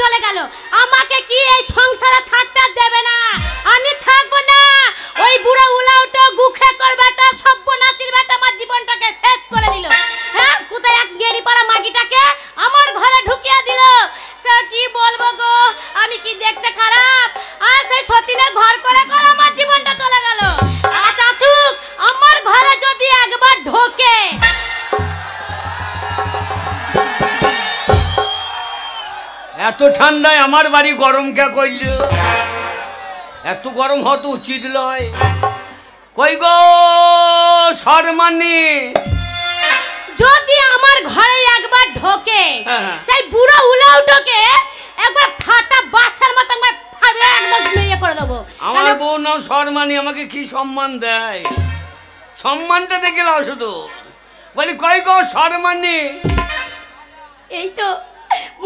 চলে গেল, আমাকে কি এই সংসারে থাকতে দেবে না, আমি থাকবো না। ওই বুড়ো উলাউটো গুখে করবেটা সব্যনাচির বেটা আমার জীবনটাকে শেষ করে দিল। হ্যাঁ, কোথায় এক গেড়ি পাড়া মাগিটাকে আমার ঘরে ঢুকিয়ে দিল। সে কি বলবো গো, আমি কি দেখতে খারাপ? আর সেই সতীনের ঘর করে করে আমার জীবনটা চলে গেল। আচ্ছা আসুক, আমার ঘরে যদি একবার ঢোকে। এত ঠান্ডায় আমার বাড়ি গরম কে করল? এত গরম হতো উচিত লয়। কই গো শর্মানি, যদি আমার ঘরে একবার ঢোকে, সেই বুড়ো উলাউটোকে একবার ফাটা বাছার মতো একবার ফাবড়া একদম নিয়ে করে দেব। আমার বউ না শর্মানি আমাকে কি সম্মান দেয়, সম্মানটা দেখে নাও শুধু। বলি কই গো শর্মানি, এই তো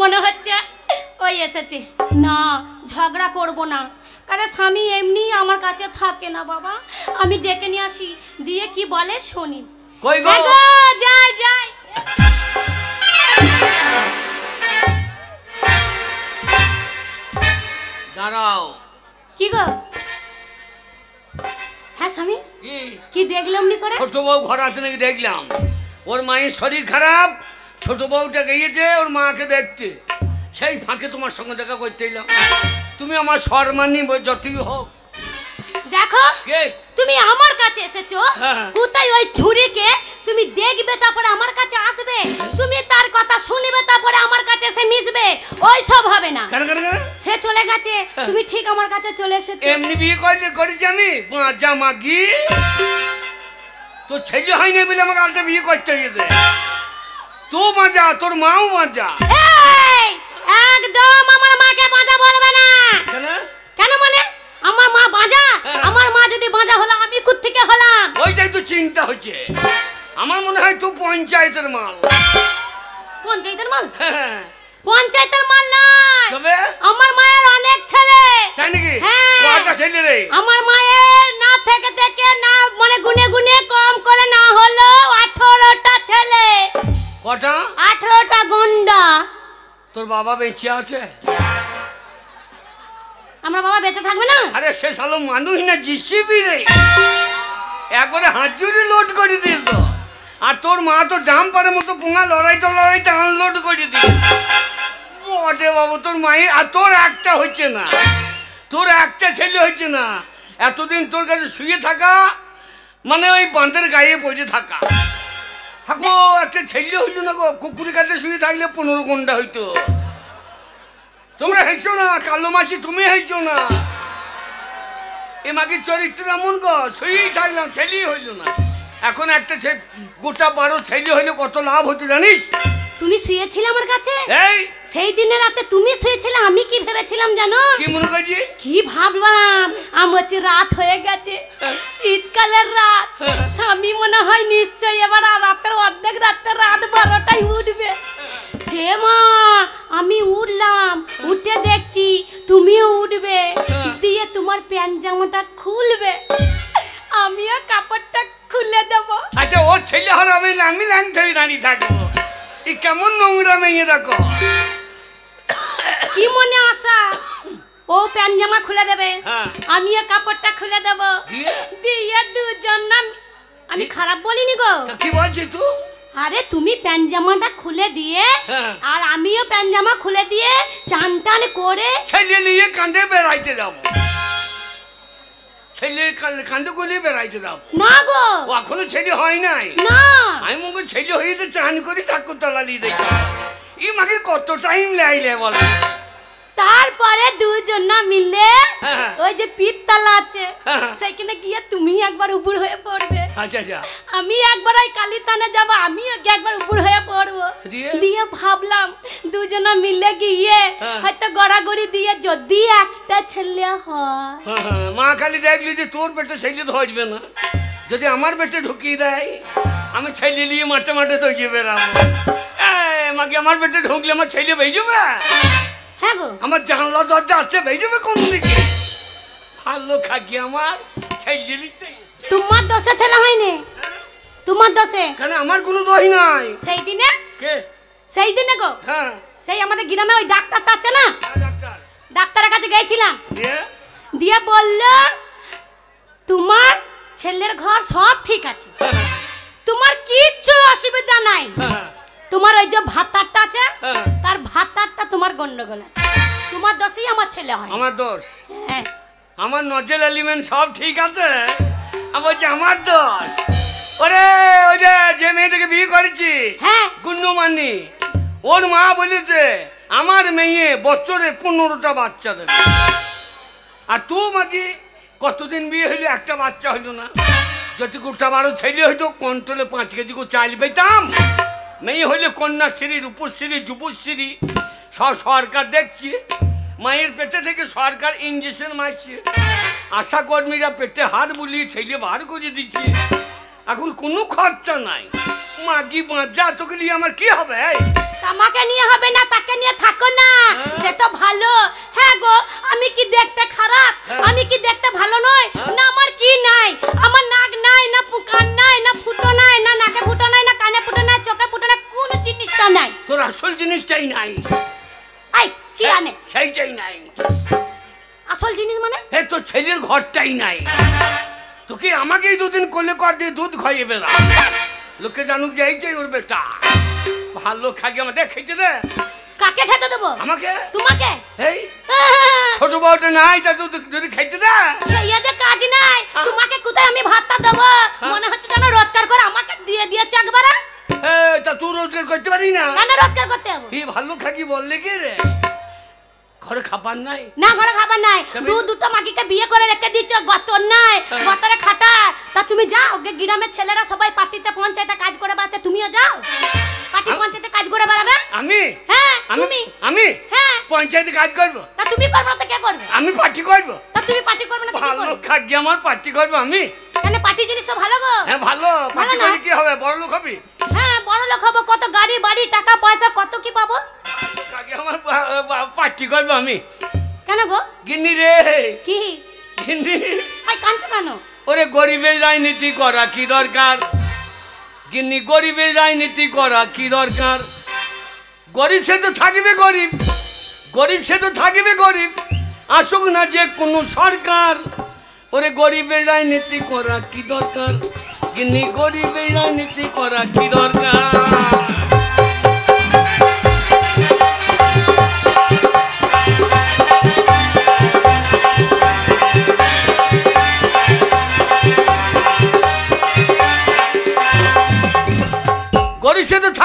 মনে হচ্ছে ওই এসেছে। না, ঝগড়া করব না, কারণ স্বামী এমনি আমার কাছে থাকে না বাবা। আমি ডেকে নিয়ে আসি, দিয়ে কি বলে শুনি। কই গো, যাই যাই। দাঁড়াও, কি গো? হ্যাঁ স্বামী, কি দেখলাম নি করে? ছোট বউ ঘর আছে নাকি দেখলাম। ওর মায়ের শরীর খারাপ, ছোট বউটা গিয়েছে ওর মাকে দেখতে, সেই ফাঁকে তোমার সঙ্গে দেখা করতে এলাম। তুমি আমার শর্মানি যতই হোক। দেখো, তুমি আমার কাছে এসেছো, কোথায় ওই ছুরিকে তুমি দেখবে, তারপরে আমার কাছে আসবে, তুমি তার কথা শুনবে, তারপরে আমার কাছে এসে মিশবে, ওই সব হবে না। সে চলে গেছে, তুমি ঠিক আমার কাছে চলে এসেছো। এমনি বিয়ে করলে করেছি আমি, বাঁচা মাগি তো ছেলে হয়নি বলে আমাকে আরেকটা বিয়ে করতে গেছে। তো বাঁচা, তোর মাও বাঁচা। একদম আমার মাকে বাঁচা বলবে না। কেন? মানে আমার মা বাঁচা, আমার মা যদি বাঁচা হলো আমি কোথা থেকে হলাম? ওইটাই তো চিন্তা হচ্ছে আমার। মনে হয় তুই পঞ্চায়েতের মাল। পঞ্চায়েতের মাল? পঞ্চায়েতের মাল না, তবে আমার মায়ের অনেক ছেলে। তাই নাকি? কয়টা ছেলে রে? আমার মায়ের না থেকে থেকে না মানে গুনে গুনে কম করে না হলো 18টা ছেলে। কটা? 18টা গন্ডা। তোর বাবা বেঁচে আছে? আমার বাবা বেঁচে থাকবে না। আরে সে শালা মানুষ না, জিসিবি রে, একবারে হাজুরি লোড করে দিস তো। আর তোর মা তো ডাম্পারের মতো পোঙা লড়াইতে লড়াইতে আনলোড করে দিস। বটে বাবু তোর মায়ের। আর তোর একটা হচ্ছে না, তোর একটা ছেলে হচ্ছে না। এতদিন তোর কাছে শুয়ে থাকা মানে ওই বাঁধের গায়ে পড়ে থাকা। হাগো একটা ছেলে হইল না গো, কুকুরের কাছে শুয়ে থাকলে 15 গন্ডা হইতো। তোমরা হেঁচো না কালো মাসি, তুমি হেঁচো না। এমাকে চরিত্র এমন গো, শুয়েই থাকলাম, ছেলেই হইল না। এখন একটা গোটা 12 ছেলে হইলে কত লাভ হতো জানিস? তুমি শুয়েছিলে আমার কাছে এই সেই দিনের রাতে, তুমি শুয়েছিলে। আমি কি ভেবেছিলাম জানো? কি মনে করছি? কি ভাবলাম? আমি হচ্ছে রাত হয়ে গেছে, শীতকালের রাত। স্বামী মনে হয় নিশ্চয়ই এবার রাতের অর্ধেক রাতে, রাত 12টায় উঠবে। সে মা, আমি উঠলাম, উঠে দেখছি তুমিও উঠবে, দিয়ে তোমার প্যান্ট জামাটা খুলবে, আমিও কাপড়টা খুলে দেবো। আচ্ছা ও ছেলে হারাবে, আমি ল্যাংটা হয়ে দাঁড়িয়ে থাকবো। কেমন নোংরা মেয়ে দেখো, কি মনে আশা? ও প্যান্ট জামা খুলে দেবে, আমিও কাপড়টা খুলে দেব, দিয়ে দুজন। আমি খারাপ বলিনি গো। কি বলছিস তুই? আরে তুমি প্যান্ট জামাটা খুলে দিয়ে আর আমিও প্যান্ট জামা খুলে দিয়ে চান টান করে ছেলে নিয়ে কাঁধে বেড়াইতে যাবো। ছেলে কাঁধে করে বেড়াইতে যাবো? না গো, এখনো ছেলে হয় নাই। না, আমি মনে করি ছেলে হয়ে তো চান করি ঠাকুর তলা নিয়ে দেখি। এই মাকে কত টাইম লাইলে বল। তারপরে দুজন মিলে ওই যে পিরতলা আছে সেখানে গিয়ে তুমি একবার উপর হয়ে পড়বে। আচ্ছা আচ্ছা। আমি একবার ওই কালীতানে যাব, আমি একবার উপর হয়ে পড়বো। দিয়ে ভাবলাম দুজন মিলে গিয়ে হয়তো গড়াগড়ি দিয়ে যদি একটা ছেলে হয়। মা খালি দেখলি যে তোর পেটে ছেলে ধরবে না, যদি আমার পেটে ঢুকিয়ে দেয় আমি ছেলে নিয়ে মাঠে মাঠে তো গিয়ে বেড়াবো। মাকে আমার পেটে ঢুকলে আমার ছেলে বেজবে। হ্যাঁ গো, আমার জানলা দরজা আছে, বেজবে কোন দিকে? ভালো খাকি আমার ছেলে। তোমার দশে ছেলে হয়নি? তোমার দশে? কেন আমার কোনো দোষ নাই। সেই দিনে কে? সেই দিনে গো। হ্যাঁ, সেই আমাদের গ্রামে ওই ডাক্তারটা আছে না, ডাক্তারের কাছে গেছিলাম, দিয়ে বললো তোমার ছেলের ঘর সব ঠিক আছে, তোমার কিচ্ছু অসুবিধা নাই, তোমার ওই যে ভাতারটা আছে তার ভাতারটা তোমার গন্ডগোল আছে, তোমার দোষই আমার ছেলে হয়। আমার দোষ? হ্যাঁ, আমার নজল এলিমেন্ট সব ঠিক আছে, আমি বলছি আমার দোষ। ওরে ওই যে মেয়েটাকে বিয়ে করেছি, হ্যাঁ গুন্ডু মানি, ওর মা বলেছে আমার মেয়ে বছরে 15টা বাচ্চা দেবে, আর তুই মাকে কতদিন বিয়ে হইলো একটা বাচ্চা হইলো না, যদি গোটা 12 ছেলে হইতো কন্ট্রোলে 5 কেজি করে চাল পেতাম, মেয়ে হইলে কন্যাশ্রী রূপশ্রী যুবশ্রী সব সরকার দেখছি, মায়ের পেটে থেকে সরকার ইঞ্জেকশন মারছে, আশা কর্মীরা পেটে হাত বুলিয়ে ছেলে বার করে দিচ্ছে, এখন কোনো খরচা নাই, মাগি বাঁচা তোকে নিয়ে আমার কি হবে? আমাকে নিয়ে হবে না, তাকে নিয়ে থাকো না, সে তো ভালো। হ্যাঁ গো, আমি কি দেখতে খারাপ? আমি কি দেখতে ভালো নই? না আমার কি নাই, আমার নাক নাই, না কান নাই, না ফুটো নাই, না নাকে ফুটো নাই, না কানে ফুটো নাই, চোখে ফুটো নাই, কোনো জিনিসটা নাই। তোর আসল জিনিসটাই নাই। আই কি আনে? সেইটাই নাই আসল জিনিস মানে? হে তোর ছেলের ঘরটাই নাই। তোকে আমাকেই দুদিন কোলে কর দিয়ে দুধ খাইয়ে বেড়া, লোকে জানুক যে এইটাই ওর বেটা, ভালো খাগি আমাদের খেতে দে। কাকে খেতে দেব? আমাকে? তোমাকে? এই ছোট বউটা নাই, তা তুই যদি খেতে দে। এইতে কাজ নাই, তোমাকে কোথায় আমি ভাতটা দেব? মনে হচ্ছে যেন রোজগার করে আমাকে দিয়ে দিয়েছে একবার। এই তা তুই রোজগার করতে পারি না? কেন রোজগার করতে হবে? এই ভালো খাগি বললে কি রে, ঘরে খাবার নাই? না ঘরে খাবার নাই, দুটো মাগিকে বিয়ে করে রেখে দিচ্ছ, গতর নাই, গতরে খাটা। তা তুমি যাও, গ্রামের ছেলেরা সবাই পার্টিতে পঞ্চায়েতে কাজ করে বেড়াচ্ছে, তুমিও যাও পার্টি পঞ্চায়েতে কাজ করে বেড়াবে। আমি? হ্যাঁ তুমি? আমি? হ্যাঁ পঞ্চায়েতে কাজ করব। তা তুমি করবে না তো কে করবে? আমি পার্টি করব। তা তুমি পার্টি করবে না তো কে করবে? ভালো খাগি আমার পার্টি করব আমি। কেন পার্টি জিনিস তো ভালো গো। হ্যাঁ ভালো, পার্টি করে কি হবে? বড় লোক হবি। হ্যাঁ বড় লোক হব, কত গাড়ি বাড়ি টাকা পয়সা কত কি পাবো। কাকে আমার পার্টি করব আমি। কেন গো? গিন্নি রে। কি গিন্নি? আই কাঁচো কেন? ওরে গরিবের রাজনীতি করা কি দরকার গিন্নি, গরিবের রাজনীতি করা কি দরকার? গরিব সে তো থাকবে গরিব, গরিব সে তো থাকবে গরিব, আসুক না যে কোনো সরকার, ওরে গরিবের রাজনীতি করা কি দরকার গিন্নি, গরিবের রাজনীতি করা কি দরকার?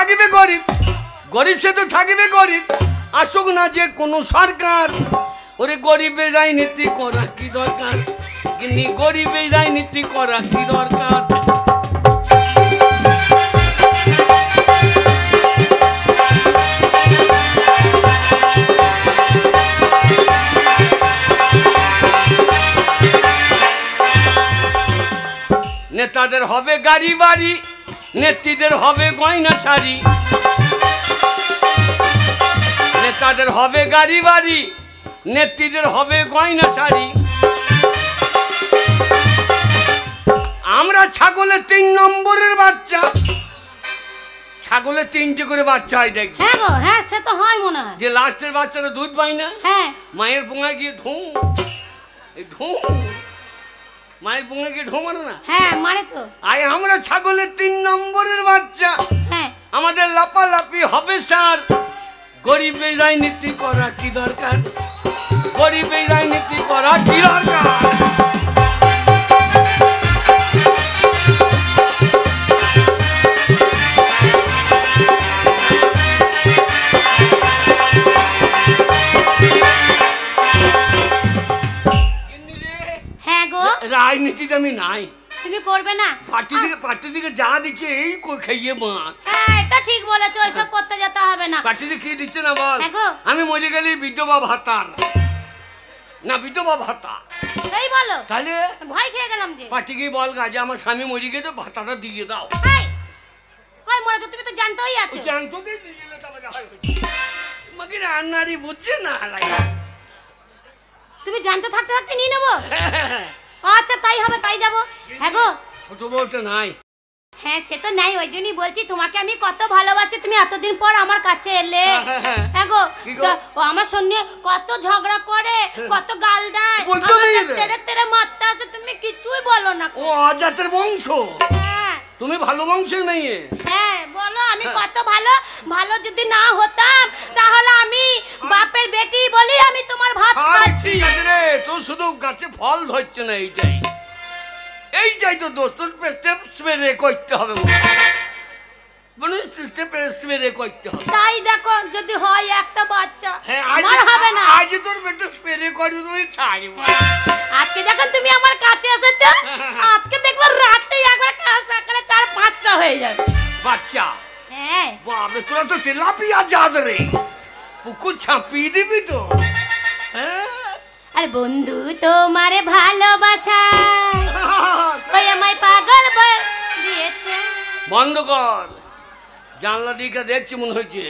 থাকবে গরিব, গরিব সে তো থাকবে গরিব, আসুক না যে কোনো সরকার, ওরে গরিবের রাজনীতি করা কি দরকার গিন্নি, গরিবের রাজনীতি করা কি দরকার? নেতাদের হবে গাড়ি বাড়ি, নেত্রীদের হবে গয়না শাড়ি, নেতাদের হবে গাড়ি বাড়ি, নেত্রীদের হবে গয়না শাড়ি, আমরা ছাগলের 3 নম্বরের বাচ্চা, ছাগলের 3টে করে বাচ্চা হয় দেখছি। হ্যাঁ গো হ্যাঁ, সে তো হয় মনে হয়, যে লাস্টের বাচ্চাটা দুধ পায় না। হ্যাঁ মায়ের বোঙায় গিয়ে ধুম ধুম, মায়ের বুঙে গিয়ে ঢো মারো না? হ্যাঁ মারে তো। আয় আমরা ছাগলের 3 নম্বরের বাচ্চা, হ্যাঁ আমাদের লাপালাপি হবে স্যার, গরিবের রাজনীতি করা কি দরকার, গরিবের রাজনীতি করা কি দরকার? রাজনীতিতে আমি নাই। তুমি করবে না? পার্টি দিকে যা দিচ্ছে এই খাইয়ে মাছ। হ্যাঁ এটা ঠিক বলেছো, এসব করতে যেতে হবে না। পার্টি দিকে কি দিচ্ছে না বল? আমি মরে গেলি বিধবা ভাতা না, বিধবা ভাতা সেই বলো, তাহলে ভয় খেয়ে গেলাম যে পার্টি গিয়ে বল যে আমার স্বামী মরে গেছে ভাতাটা দিয়ে দাও। কই মরেছো তুমি তো জানতেই আছো। জানতো কি দিয়ে দিলে তবে যা হয় মাকে রান্নারি বুঝছে না লাগে, তুমি জানতো থাকতে থাকতে নিয়ে নেবো। আচ্ছা তাই হবে, তাই যাবো। হ্যাঁ গো ছোট বউটা নাই। হ্যাঁ সে তো নাই, ওই জন্যই বলছি তোমাকে আমি কত ভালোবাসি, তুমি এতদিন পর আমার কাছে এলে। হ্যাঁ গো, ও আমার সঙ্গে কত ঝগড়া করে, কত গাল দেয়, তেরে মারতে আসে, তুমি কিছুই বলো না। ও অজাতের বংশ, তুমি ভালো বংশের মেয়ে। হ্যাঁ বলো আমি কত ভালো, ভালো যদি না হতাম তাহলে আমি বাপের বেটি বলি আমি তোমার ভাত খাচ্ছি। রে তুই শুধু গাছে ফল ধরছ না, এইটাই এইটাই তো দোষ। তোর স্টেপস মেরে করতে হবে, বলো স্টেপস মেরে করতে হবে। তাই দেখো যদি হয় একটা বাচ্চা, আমার হবে না। আজ তোর বেটা স্প্রে করবি তুই ছাড়িব। আজকে যখন তুমি আমার কাছে এসেছো, আজকে দেখবো রাতেই একবার কাল সকালে 4-5টা হয়ে যাবে বাচ্চা। হ্যাঁ বাবা তোরা তো তেলাপিয়া জাদ রে, পুকুর ছাপিয়ে দিবি তো। হ্যাঁ আর বন্ধু তোমার ভালোবাসা ওই আমায় পাগল দিয়েছে। বন্ধ কর জানলা দিকে, দেখছি মনে হয়েছে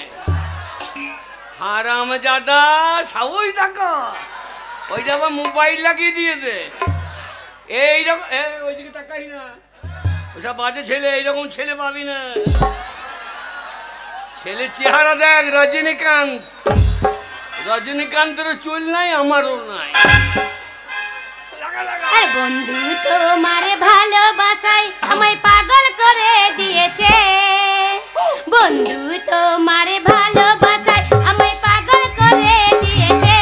হারামজাদা সাহস দেখো, ওইটা আবার মোবাইল লাগিয়ে দিয়েছে। এইরকম ওই দিকে তাকাই না, ওসব বাজে ছেলে, এইরকম ছেলে পাবি না। ছেলে চেহারা দেখ, রজনীকান্ত, রজনীকান্তের চুল নাই আমারও নাই। বন্ধু তোমার ভালোবাসায় আমায় পাগল করে দিয়েছে, বন্ধু তোমার ভালোবাসায় আমায় পাগল করে দিয়েছে।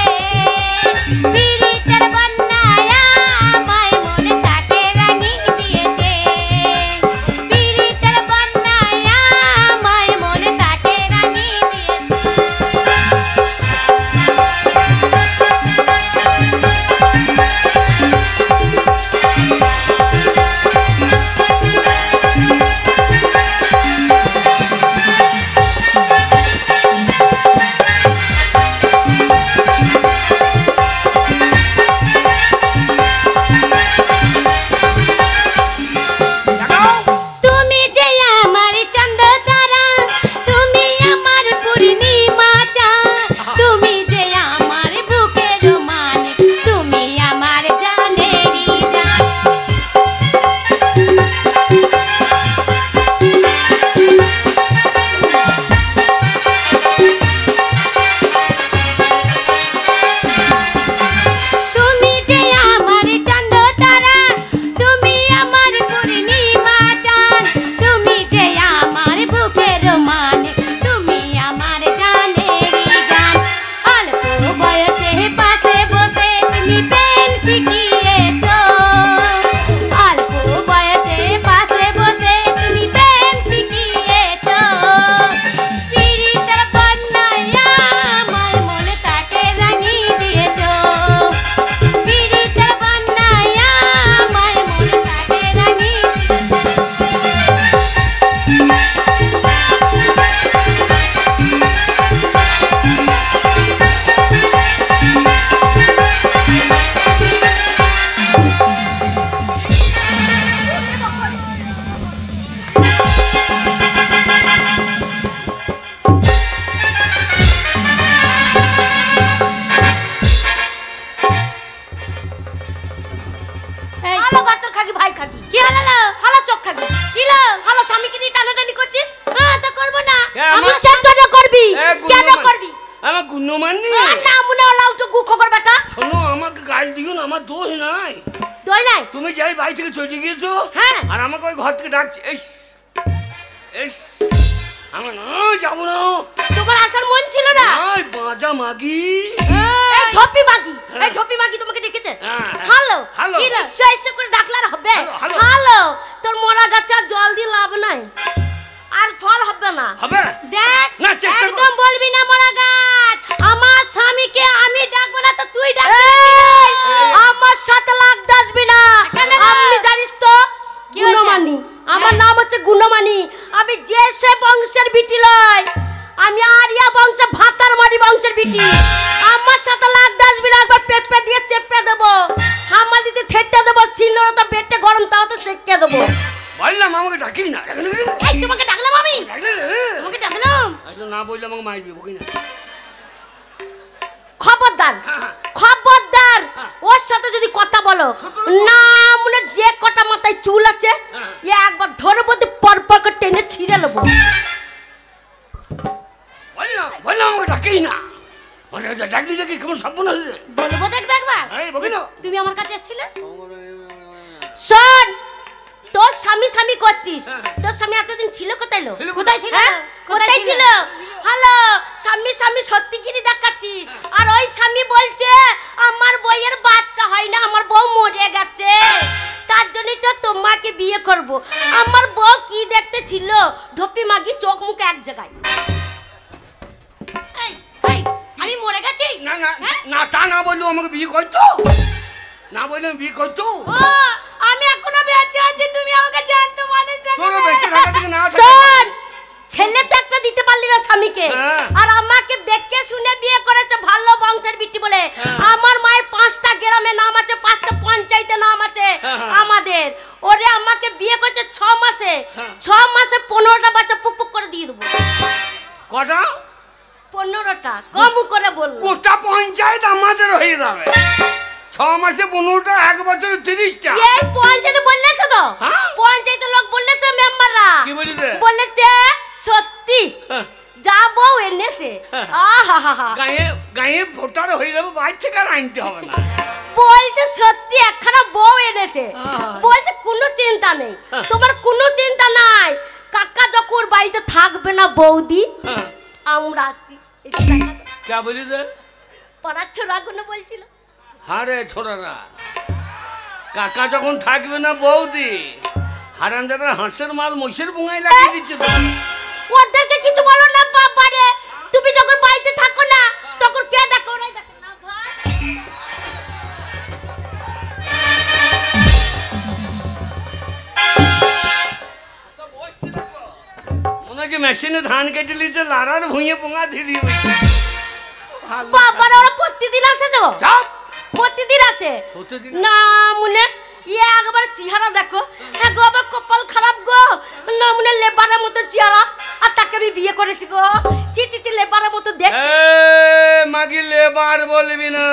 সাথে যদি কথা বলো না মনে যে কটা মাথায় চুল আছে একবার ধরে বলতে পরপর করে টেনে ছিঁড়ে নেবো। বলবো দেখবে একবার তুমি আমার কাছে এসেছিলে। শোন তোর স্বামী স্বামী করছিস, তোর স্বামী এতদিন ছিল কোথায় ছিল? হ্যালো স্বামী স্বামী সত্যিগিরি দেখাচ্ছিস, আর ওই স্বামী বলছে আমার বউয়ের বাচ্চা হয় না, আমার বউ মরে গেছে, তার জন্যই তো তোমাকে বিয়ে করব। আমার বউ কি দেখতে ছিল? ঢপি মাগি চোখ মুখ এক জায়গায়। আমি মরে গেছি না না না তা না বললো আমাকে বিয়ে করতো না, বললো বিয়ে করতো। আমি এখনো বেঁচে আছি, তুমি আমাকে জানতো মানুষ না। তোর বেঁচে থাকা দিকে না শুন, ছেলে তো একটা দিতে পারলি না স্বামীকে, আর আমাকে দেখে শুনে বিয়ে করেছে ভালো বংশের বিটি বলে। আমার মায়ের 5টা গ্রামে নাম আছে, 5টা পঞ্চায়েতে নাম আছে আমাদের। ওরে আমাকে বিয়ে করেছে 6 মাসে, 6 মাসে 15টা বাচ্চা পুকপুক করে দিয়ে দেবো। কটা? 15টা। কম করে বল। গোটা পঞ্চায়েত আমাদের হয়ে যাবে। 6 মাসে 15টা, 1 বছরে 30টা। এই পঞ্চায়েতে বললেছ তো? পঞ্চায়েতের লোক বললেছ মেম্বাররা? কি বলেছে? বলেছে সত্যি যাব এনেছে। আহাহাহা। গায়ে গায়ে ভোটার হয়ে যাবে, বাচ্চা কার আনতে হবে না। বলছে সত্যি একখানা বউ এনেছে। বলছে কোনো চিন্তা নেই, তোমার কোনো চিন্তা নাই, কাকা যখন বাড়িতে থাকবে না বৌদি আমরা আছি। কে বলেছে? পড়ার ছোড়াগুলো বলছিল। হারে ছোড়ারা, কাকা যখন থাকবে না বৌদি, হারামজাদা হাঁসের মাল মহিষের বুঙায় লাগিয়ে দিচ্ছে। ওদেরকে কিছু বলো না বাবারে, তুমি যখন বাড়িতে থাকো না তখন কে দেখো? ওরাই দেখো না ভাই। মনে হচ্ছে মেশিনে ধান কেটে নিতে লারার ভুঁয়ে পোঙা ধিড়িয়ে হয়েছে। বাবারা ওরা প্রতিদিন আসে তো? প্রতিদিন আসে না মনে একবার চেহারা দেখো, একবার কপাল খারাপ গো, না মনে লেবারের মতো চেহারা, আর তাকে আমি বিয়ে করেছি গো। চি চি চি, লেবারের মতো দেখ। এই মাগি লেবার বলবি না।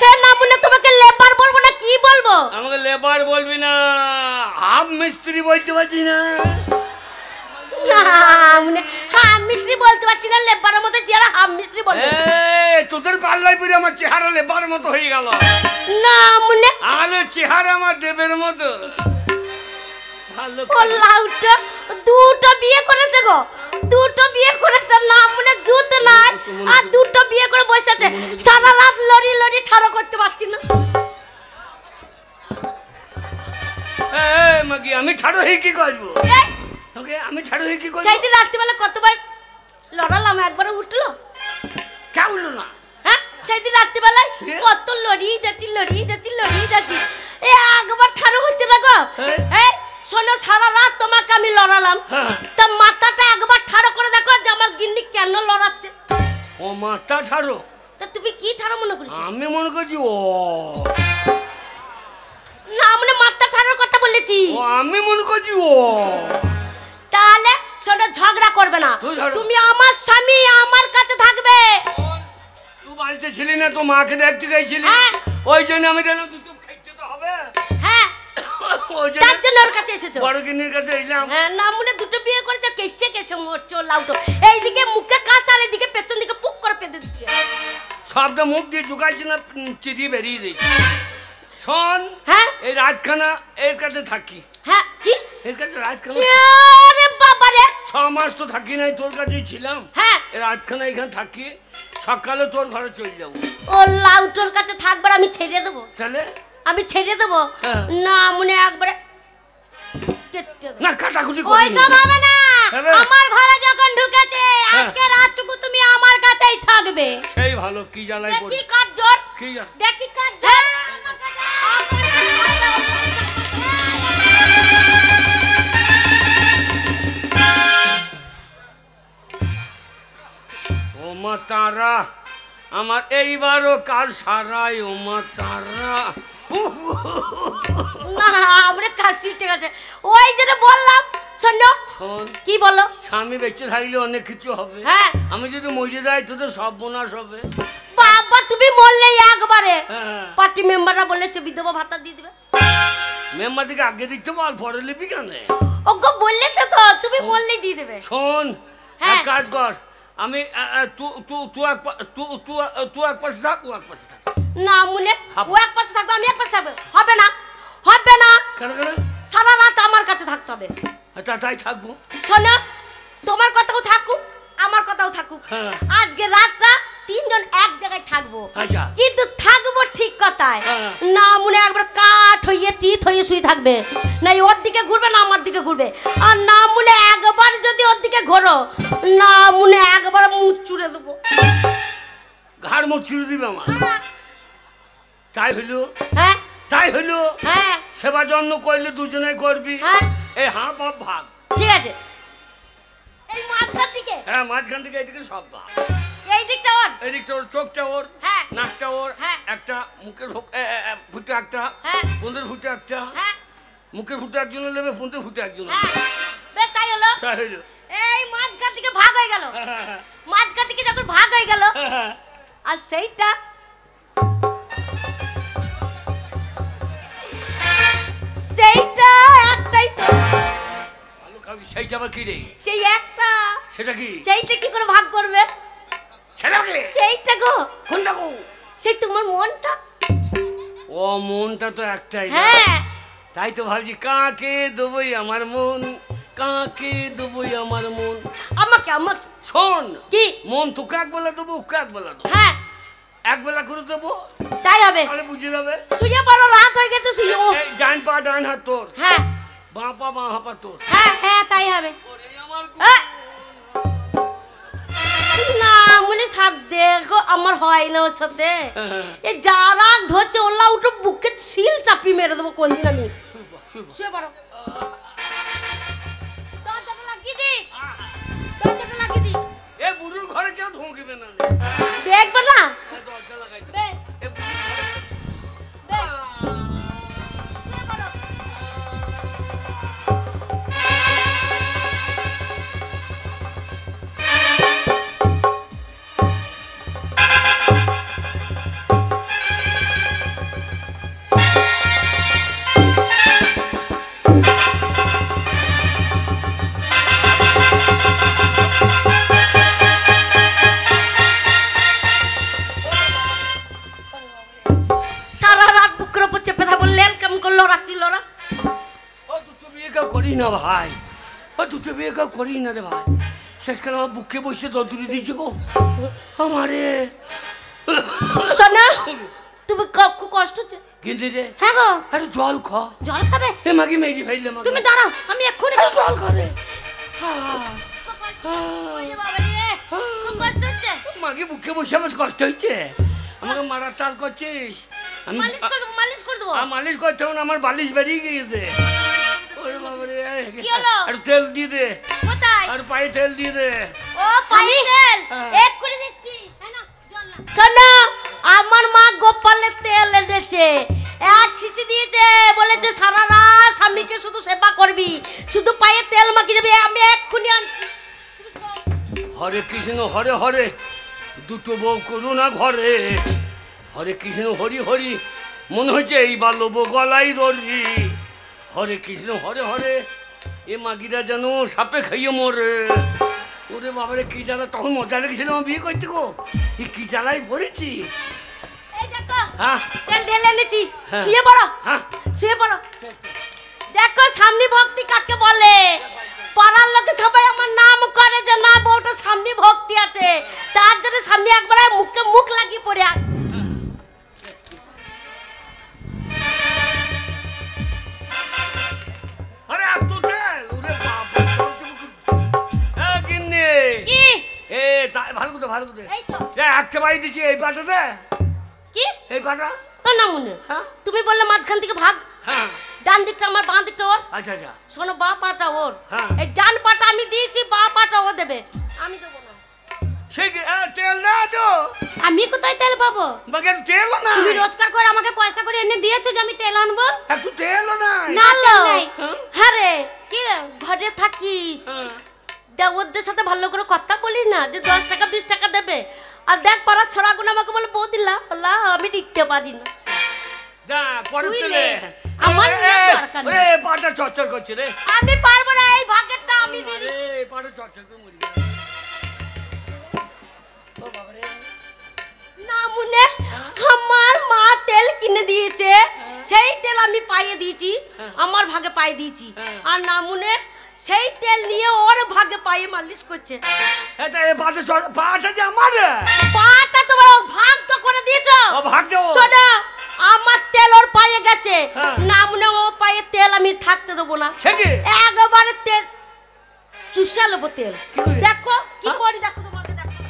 হে না মনে তোমাকে লেবার বলবো না কি বলবো? আমাকে লেবার বলবি না, হাম মিস্ত্রি বলতে পারছি না। তোদের পাল্লায় পড়ে আমার চেহারা লেবার মতো হয়ে গেল। না মনে আলো চেহারা আমার দেবের মতো। দুটো বিয়ে করেছে গো, দুটো বিয়ে করেছে। না মনে জুত নাই, আর দুটো বিয়ে করে বসেছে। সারা রাত লড়ি লড়ি ঠাড়ো করতে পারছি না। আমি ঠাড়ো হয়ে কি করবো? তোকে আমি ঝাড়ু হয়ে কি করব? সেই দিন রাত্রিবেলা কতবার লড়ালাম, একবার উঠলো? কে উঠলো না? হ্যাঁ সেই দিন রাত্রিবেলায় কত লড়িয়ে যাচ্ছি লড়িয়ে যাচ্ছি লড়িয়ে যাচ্ছি, এ একবার ঠাড়ু হচ্ছে না গো। এই শোনো, সারা রাত তোমাকে আমি লড়ালাম, তা মাথাটা একবার ঠাড়ো করে দেখো যে আমার গিন্নি কেন লড়াচ্ছে। ও মাথা ঠাড়ো? তা তুমি কি ঠাড়ো মনে করছো? আমি মনে করছি ও না মানে মাথা ঠাড়োর কথা বলেছি। ও আমি মনে করছি ও। তাহলে শোনো, ঝগড়া করবে না তুমি, আমার স্বামী আমার কাছে থাকবে। তুই বাড়িতে ছিলি না, তো মাকে দেখতে গেছিলি, ওই জন্য আমি জানো দুটো খাইতে তো হবে। হ্যাঁ ওই জন্য তার জন্য ওর কাছে এসেছো? বড় গিন্নির কাছে এলাম। হ্যাঁ না মনে দুটো বিয়ে করেছে, কেসে কেসে মরছো লাউটো। এইদিকে মুখে কাঁচ আর এইদিকে পেছন দিকে পুক করে পেঁদে দিচ্ছে। সবটা মুখ দিয়ে জুগাইছে না, চিড়িয়ে বেরিয়ে দিচ্ছে। শোন হ্যাঁ এই রাতখানা এর কাছে থাকি। হ্যাঁ কি এর কাছে রাতখানা? আরে বাবা রে, 6 মাস তো থাকি নাই, তোর কাছেই ছিলাম। হ্যাঁ এই রাতখানা এখানে থাকি, সকালে তোর ঘরে চলে যাব। ও লাউ তোর কাছে থাকবার আমি ছেড়ে দেব? চলে আমি ছেড়ে দেব না মনে একবারে না কাটাকুটি করি। ওই সব হবে না, আমার ঘরে যখন ঢুকেছে আজকে রাতটুকু তুমি আমার কাছেই থাকবে। সেই ভালো। কি জ্বালাই পড়ি? দেখি কাজ জোর, কি দেখি কাজ জোর। ওমা তারা আমার এইবারও কাল সারাই। ওমা তারা আমরা কাশি ঠিক আছে, ওই যেটা বললাম শোনো। কি বলো? স্বামী বেঁচে থাকলে অনেক কিছু হবে। হ্যাঁ আমি যদি মরে যাই তোদের সব বোনাস হবে। বাবা তুমি তুই বললে একবারে পার্টি মেম্বাররা বলেছে বিধবা ভাতা দিয়ে দিবে। মেম্বারদিকে আগে দিতে বল, পরে লিবি কেন? ওগো বললেছে তো, তুমি বললেই দিয়ে দেবে। শোন এক কাজ কর, আমি তুই এক পাশে থাক, ও এক পাশে থাক। না মুলে ও এক পাশে থাকবে, আমি এক পাশে থাকবো। হবে না, হবে না। কেন কেন? সারা রাত আমার কাছে থাকতে হবে। আচ্ছা তাই থাকবো। শোনো, তোমার কথাও থাকুক আমার কথাও থাকুক, আজকে রাতটা তিনজন এক জায়গায় থাকবো। কিন্তু থাকবো ঠিক কথায় না, মনে একবার কাঠ হইয়ে চিত হইয়ে শুয়ে থাকবে, না ওর দিকে ঘুরবে না আমার দিকে ঘুরবে। আর না মনে একবার যদি ওর দিকে ঘোরো, না মনে একবার মুখ চুড়ে দেবো, ঘাড় মুখ চুড়ে দিবে আমার। তাই হইল, হ্যাঁ তাই হইল। হ্যাঁ সেবা যত্ন করলে দুজনে করবি। হ্যাঁ এই হাঁপ হাঁপ ভাগ ঠিক আছে। এই মাঝখান থেকে, হ্যাঁ মাঝখান থেকে এইদিকে সব ভাগ। এই দিকটা ওর, এই দিকটা ওর, চোখটা ওর, হ্যাঁ নাকটা ওর, হ্যাঁ একটা মুখের ফুটে একটা, হ্যাঁ বন্ধুর ফুটে একটা, হ্যাঁ মুখের ফুটে একজন নেবে, বন্ধুর ফুটে একজন নেবে। বেশ তাই হলো, তাই হলো। এই মাঝখান থেকে ভাগ হয়ে গেল। মাঝখান থেকে যখন ভাগ হয়ে গেল, আর সেইটা সেইটা একটাই তো ভালো কবি। সেইটা আবার কি রে? সেই একটা, সেটা কি? সেইটা কি করে ভাগ করবে? সেইটা গো কোনটা গো? সেই তোমার মনটা। ও মনটা তো একটাই। হ্যাঁ তাই তো ভাবছি, কাকে দেবই আমার মন, কাকে দেবই আমার মন। আমাকে আমাকে শোন কি মন, তোকে এক বেলা দেবো, ওকে এক বেলা দেবো। হ্যাঁ এক বেলা করে দেবো, তাই হবে। আরে বুঝে যাবে, শুয়ে পড়ো, রাত হয়ে গেছে শুয়ে। এই ডান পা ডান হাত তোর, হ্যাঁ বাঁ পা বাঁ হাত তোর। হ্যাঁ হ্যাঁ তাই হবে। ওরে আমার নামুলে সাথ দেখো, আমার হয় না ওর সাথে। এই যারা ধরছে ওলা উঠো, বুকে শিল চাপি মেরে দেবো কোনদিন আমি। শুয়ে পড়ো, দরজাটা লাগিয়ে দি, দরজাটা লাগিয়ে দি। এ বুড়ুর ঘরে কেউ ঢুকবে না, দেখবে না। দরজা লাগাই দে। এ বুড়ুর ঘরে শুয়ে পড়ো। না ভাই ও দুটো বিয়ে কেউ করি না রে ভাই। শেষকালে আমার বুকে বসে দদুরি দিয়েছে গো আমারে। শোনা তুমি খুব কষ্ট হচ্ছে কিন্তু রে। হ্যাঁ গো আরে জল খ। জল খাবে? এ মাগি মেজি ফেললে মাগি। তুমি দাঁড়াও আমি এক্ষুনি জল খাবে। ওরে বাবা রে খুব কষ্ট হচ্ছে মাগি, বুকে বসে আমার কষ্ট হচ্ছে। আমাকে মারার টাল করছিস? আমি মালিশ করে দেবো, মালিশ করে দেবো। মালিশ করতে হবে না, আমার বালিশ বেরিয়ে গিয়েছে। ওরে বাবা রে কি হলো? আর তেল দিয়ে দে। কোথায়? আর পায়ে তেল দিয়ে দে। ও পায়ে তেল এক করে দিচ্ছি। হ্যাঁ না জল না। শোনো আমার মা গোপালের তেল এনেছে, এক শিশি দিয়েছে, বলেছে সারা রাত স্বামীকে শুধু সেবা করবি, শুধু পায়ে তেল মাখিয়ে যাবি। আমি এক্ষুনি আনছি। হরে কৃষ্ণ হরে হরে, দুটো বউ করুণা ঘরে। হরে কৃষ্ণ হরি হরি, মনে হচ্ছে এইবার লোবো গলাই ধরি। হরে কৃষ্ণ হরে হরে, এ মাগিরা যেন সাপে খাইয়ে মরে। ওরে বাবারে কি জ্বালা! তখন মজা লেগেছিল আমার বিয়ে করতে গো, এই কি জ্বালাই পড়েছি। এই দেখো হ্যাঁ তেল ঢেলে এনেছি। শুয়ে পড়ো, হ্যাঁ শুয়ে পড়ো। দেখো স্বামী ভক্তি কাকে বলে। পাড়ার লোকে সবাই আমার নাম করে যে না বউটা স্বামী ভক্তি আছে, তার জন্য স্বামী একবার মুখে মুখ লাগিয়ে পড়ে আছে। তুমি বললে মাঝখান থেকে ভাগ, ডান দিকটা আমার বাঁ দিকটা ওর। শোনো বাঁ পাটা ওর, এই ডান পাটা আমি দিয়েছি, বাঁ পাটা ও দেবে। আমি দেবো না। আমি কোথায় তেল পাবো? তুমি রোজগার করে আমাকে পয়সা করে এনে দিয়েছো যে আমি তেল আনবো। হ্যাঁ রে কি ঘরে থাকিস, ওদের সাথে ভালো করে কথা বলি না যে 10 টাকা 20 টাকা দেবে। আর দেখ পাড়া ছড়াগুলো আমাকে বলে বৌদি লাভ লাভ আমি লিখতে পারি না, যা পড়ে চলে আমার দরকার নেই। এ পাটা চচ্চর করছে রে, আমি পারবো না এই ভাগেরটা আমি দিই। এ পাটা চচ্চর করে মরি গেল। ও বাবা রে, না মনে আমার মা তেল কিনে দিয়েছে, সেই তেল আমি পাইয়ে দিয়েছি, আমার ভাগে পাইয়ে দিয়েছি। আর না মনে সেই তেল নিয়ে ওর ভাগে পায়ে মালিশ করছে। এটা এ পাটা পাটা যে আমার পাটা তোমার ভাগ তো করে দিয়েছো। ও ভাগ দাও, শোনা আমার তেল ওর পায়ে গেছে না মনে, ও পায়ে তেল আমি থাকতে দেবো না, একবারে তেল চুষে নেবো। তেল দেখো কি করি, দেখো তোমাকে দেখো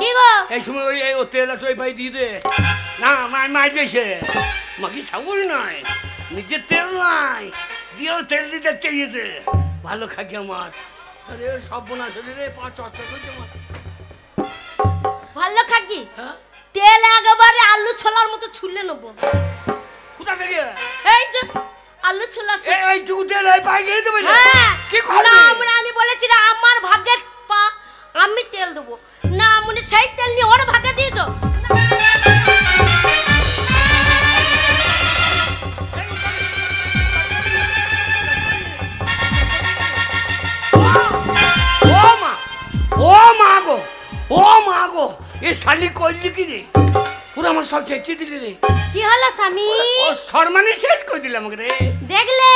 কি গো এই সময় ও তেল তুই পায়ে দিয়ে দে না, মাই মাই দিয়েছে মাকে সাবল নয়, নিজের তেল নাই দিয়ে তেল দিতে চেয়েছে, ভালো খাকি আমার। আরে সব বোনা শরীরে পা চর্চা করছে আমার, ভালো খাকি। হ্যাঁ তেল একেবারে আলু ছোলার মতো ছুলে নেবো। কোথা থেকে এই যে আলু ছোলা, এই জুতে লাই পাই গিয়ে দেবে কি করবে না আমরা, আমি বলেছি না আমার ভাগ্যে পা আমি তেল দেবো না মনে, সেই তেল নিয়ে ওর ভাগে দিয়েছো। ও মা গো, ও মা গো, এ শালি কইলি কি রে, পুরো আমার সব চেঁচিয়ে দিলি রে। কি হলো স্বামী? ও শর্মানি শেষ কই দিল আমাকে রে। দেখলে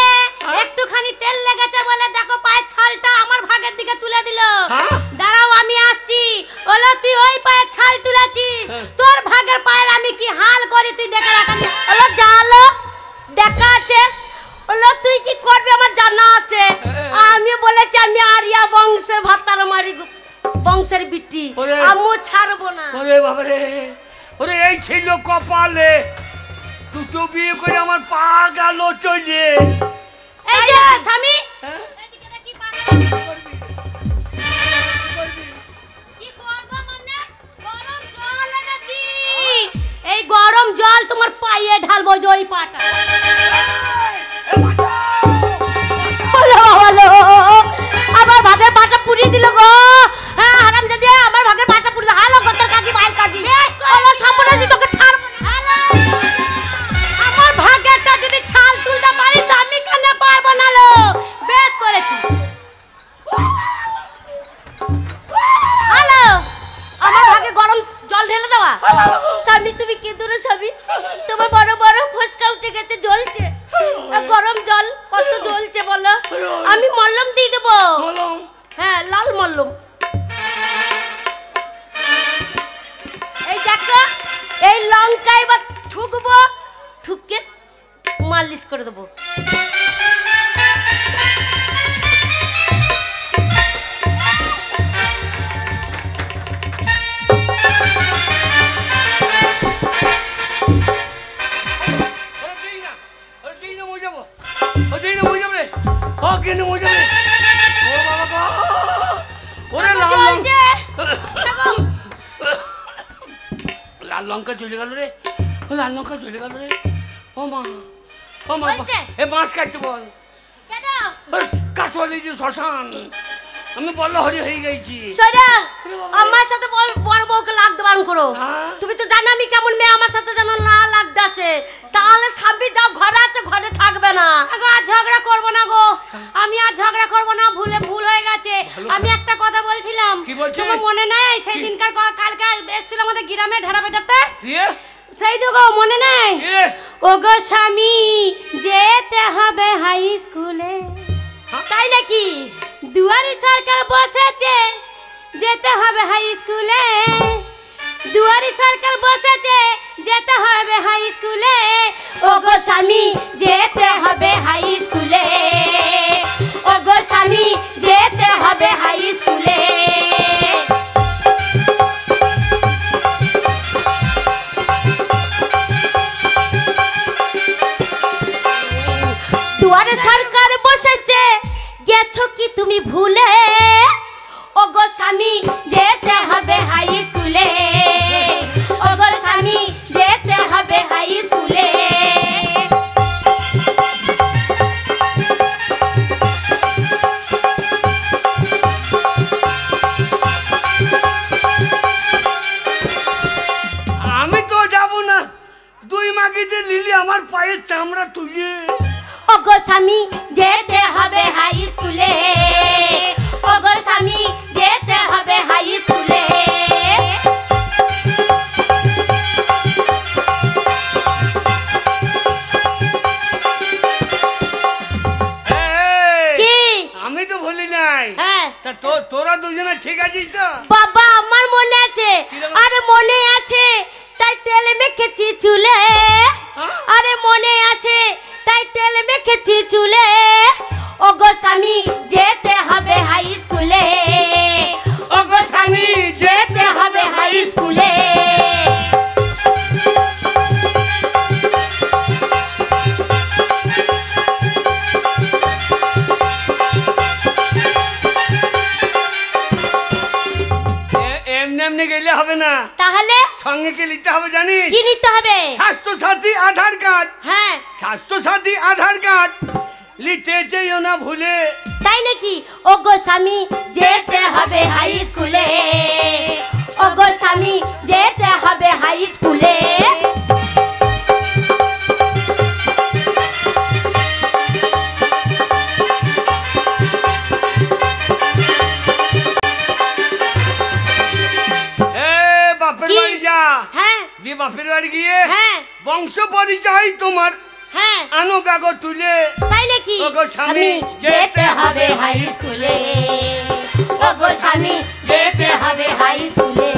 একটুখানি তেল লেগেছে বলে দেখো পায়ের ছালটা আমার ভাগের দিকে তুলে দিল। দাঁড়াও আমি আসছি। ওলো তুই ওই পায়ের ছাল তুলেছিস, তোর ভাগের পায়ের আমি কি হাল করি তুই দেখে রাখ। আমি ওলো জালো দেখা আছে, ওলো তুই কি করবি আমার জানা আছে। আমি বলেছি আমি আরিয়া বংশের ভাতার মারি গো, বংশের বিটি, আমু ছাড়বো না। ওরে বাবা রে, ওরে এই ছিল কপালে, দুটো বিয়ে করে আমার পা গেল চলে। এই যে স্বামী এদিকে দেখি পারে কি করব মনে, গরম জল লাগাছি, এই গরম জল তোমার পায়ে ঢালবো জই পাটা। হ্যালো হ্যালো আমার ভাগে পাটা পুরি দিল গো। আমি বললো হরি হয়ে গেছি, আমার সাথে বড় বউকে লাগতে বারণ করো। তুমি তো জানো আমি কেমন মেয়ে, আমার সাথে যেন না লাগতে আসে। তাহলে সাবি যাও, ঘরে আছে ঘরে থাকবে না। আর ঝগড়া করবো না গো, আমি আর ঝগড়া করবো না। ভুলে ভুল হয়ে গেছে। আমি একটা কথা বলছিলাম, তোমার মনে নাই? সেই দিনকার কালকে এসেছিল আমাদের গ্রামে ঢেড়া বেটাতে, সেই দেখো মনে নাই? ও গো স্বামী যেতে হবে হাই স্কুলে, তাই নাকি? দুয়ারে সরকার বসেছে, যেতে হবে হাই স্কুলে। দুয়ারে সরকার বসেছে, যেতে হবে হাই স্কুলে। ও গো স্বামী যেতে হবে হাই স্কুলে। ও গো স্বামী যেতে হবে হাই স্কুলে। দুয়ারে সরকার বসেছে, গেছো কি তুমি ভুলে? ও গো স্বামী যেতে হবে হাই স্কুলে। ও গো স্বামী যেতে হবে হাই স্কুলে। আমরা তুলে ওগো স্বামী যেতে হবে হাই স্কুলে, ওগো স্বামী যেতে হবে হাই স্কুলে। আমি তো ভুলি নাই, তোরা দুজনে ঠিক আছিস তো? বাবা আমার মনে আছে, আরে মনে আছে তাই তেল মেখেছি চুলে, আরে মনে আছে তাই তেল মেখেছি চুলে। ওগো স্বামী যেতে হবে হাই স্কুলে, ওগো স্বামী যেতে হবে হাই স্কুলে। গেলে হবে না, তাহলে সঙ্গে কে নিতে হবে জানিস? কি নিতে হবে? স্বাস্থ্য সাথী আধার কার্ড। হ্যাঁ, স্বাস্থ্য সাথী আধার কার্ড নিতে যেও না ভুলে। তাই নাকি? ওগো স্বামী যেতে হবে হাই স্কুলে, ওগো স্বামী যেতে হবে হাই স্কুলে। বাপের বাড়ি গিয়ে বংশ পরিচয় তোমার আনো কাগজ তুলে। তাই নাকি? ওগো স্বামী যেতে হবে হাই স্কুলে, ওগো স্বামী যেতে হবে হাই স্কুলে।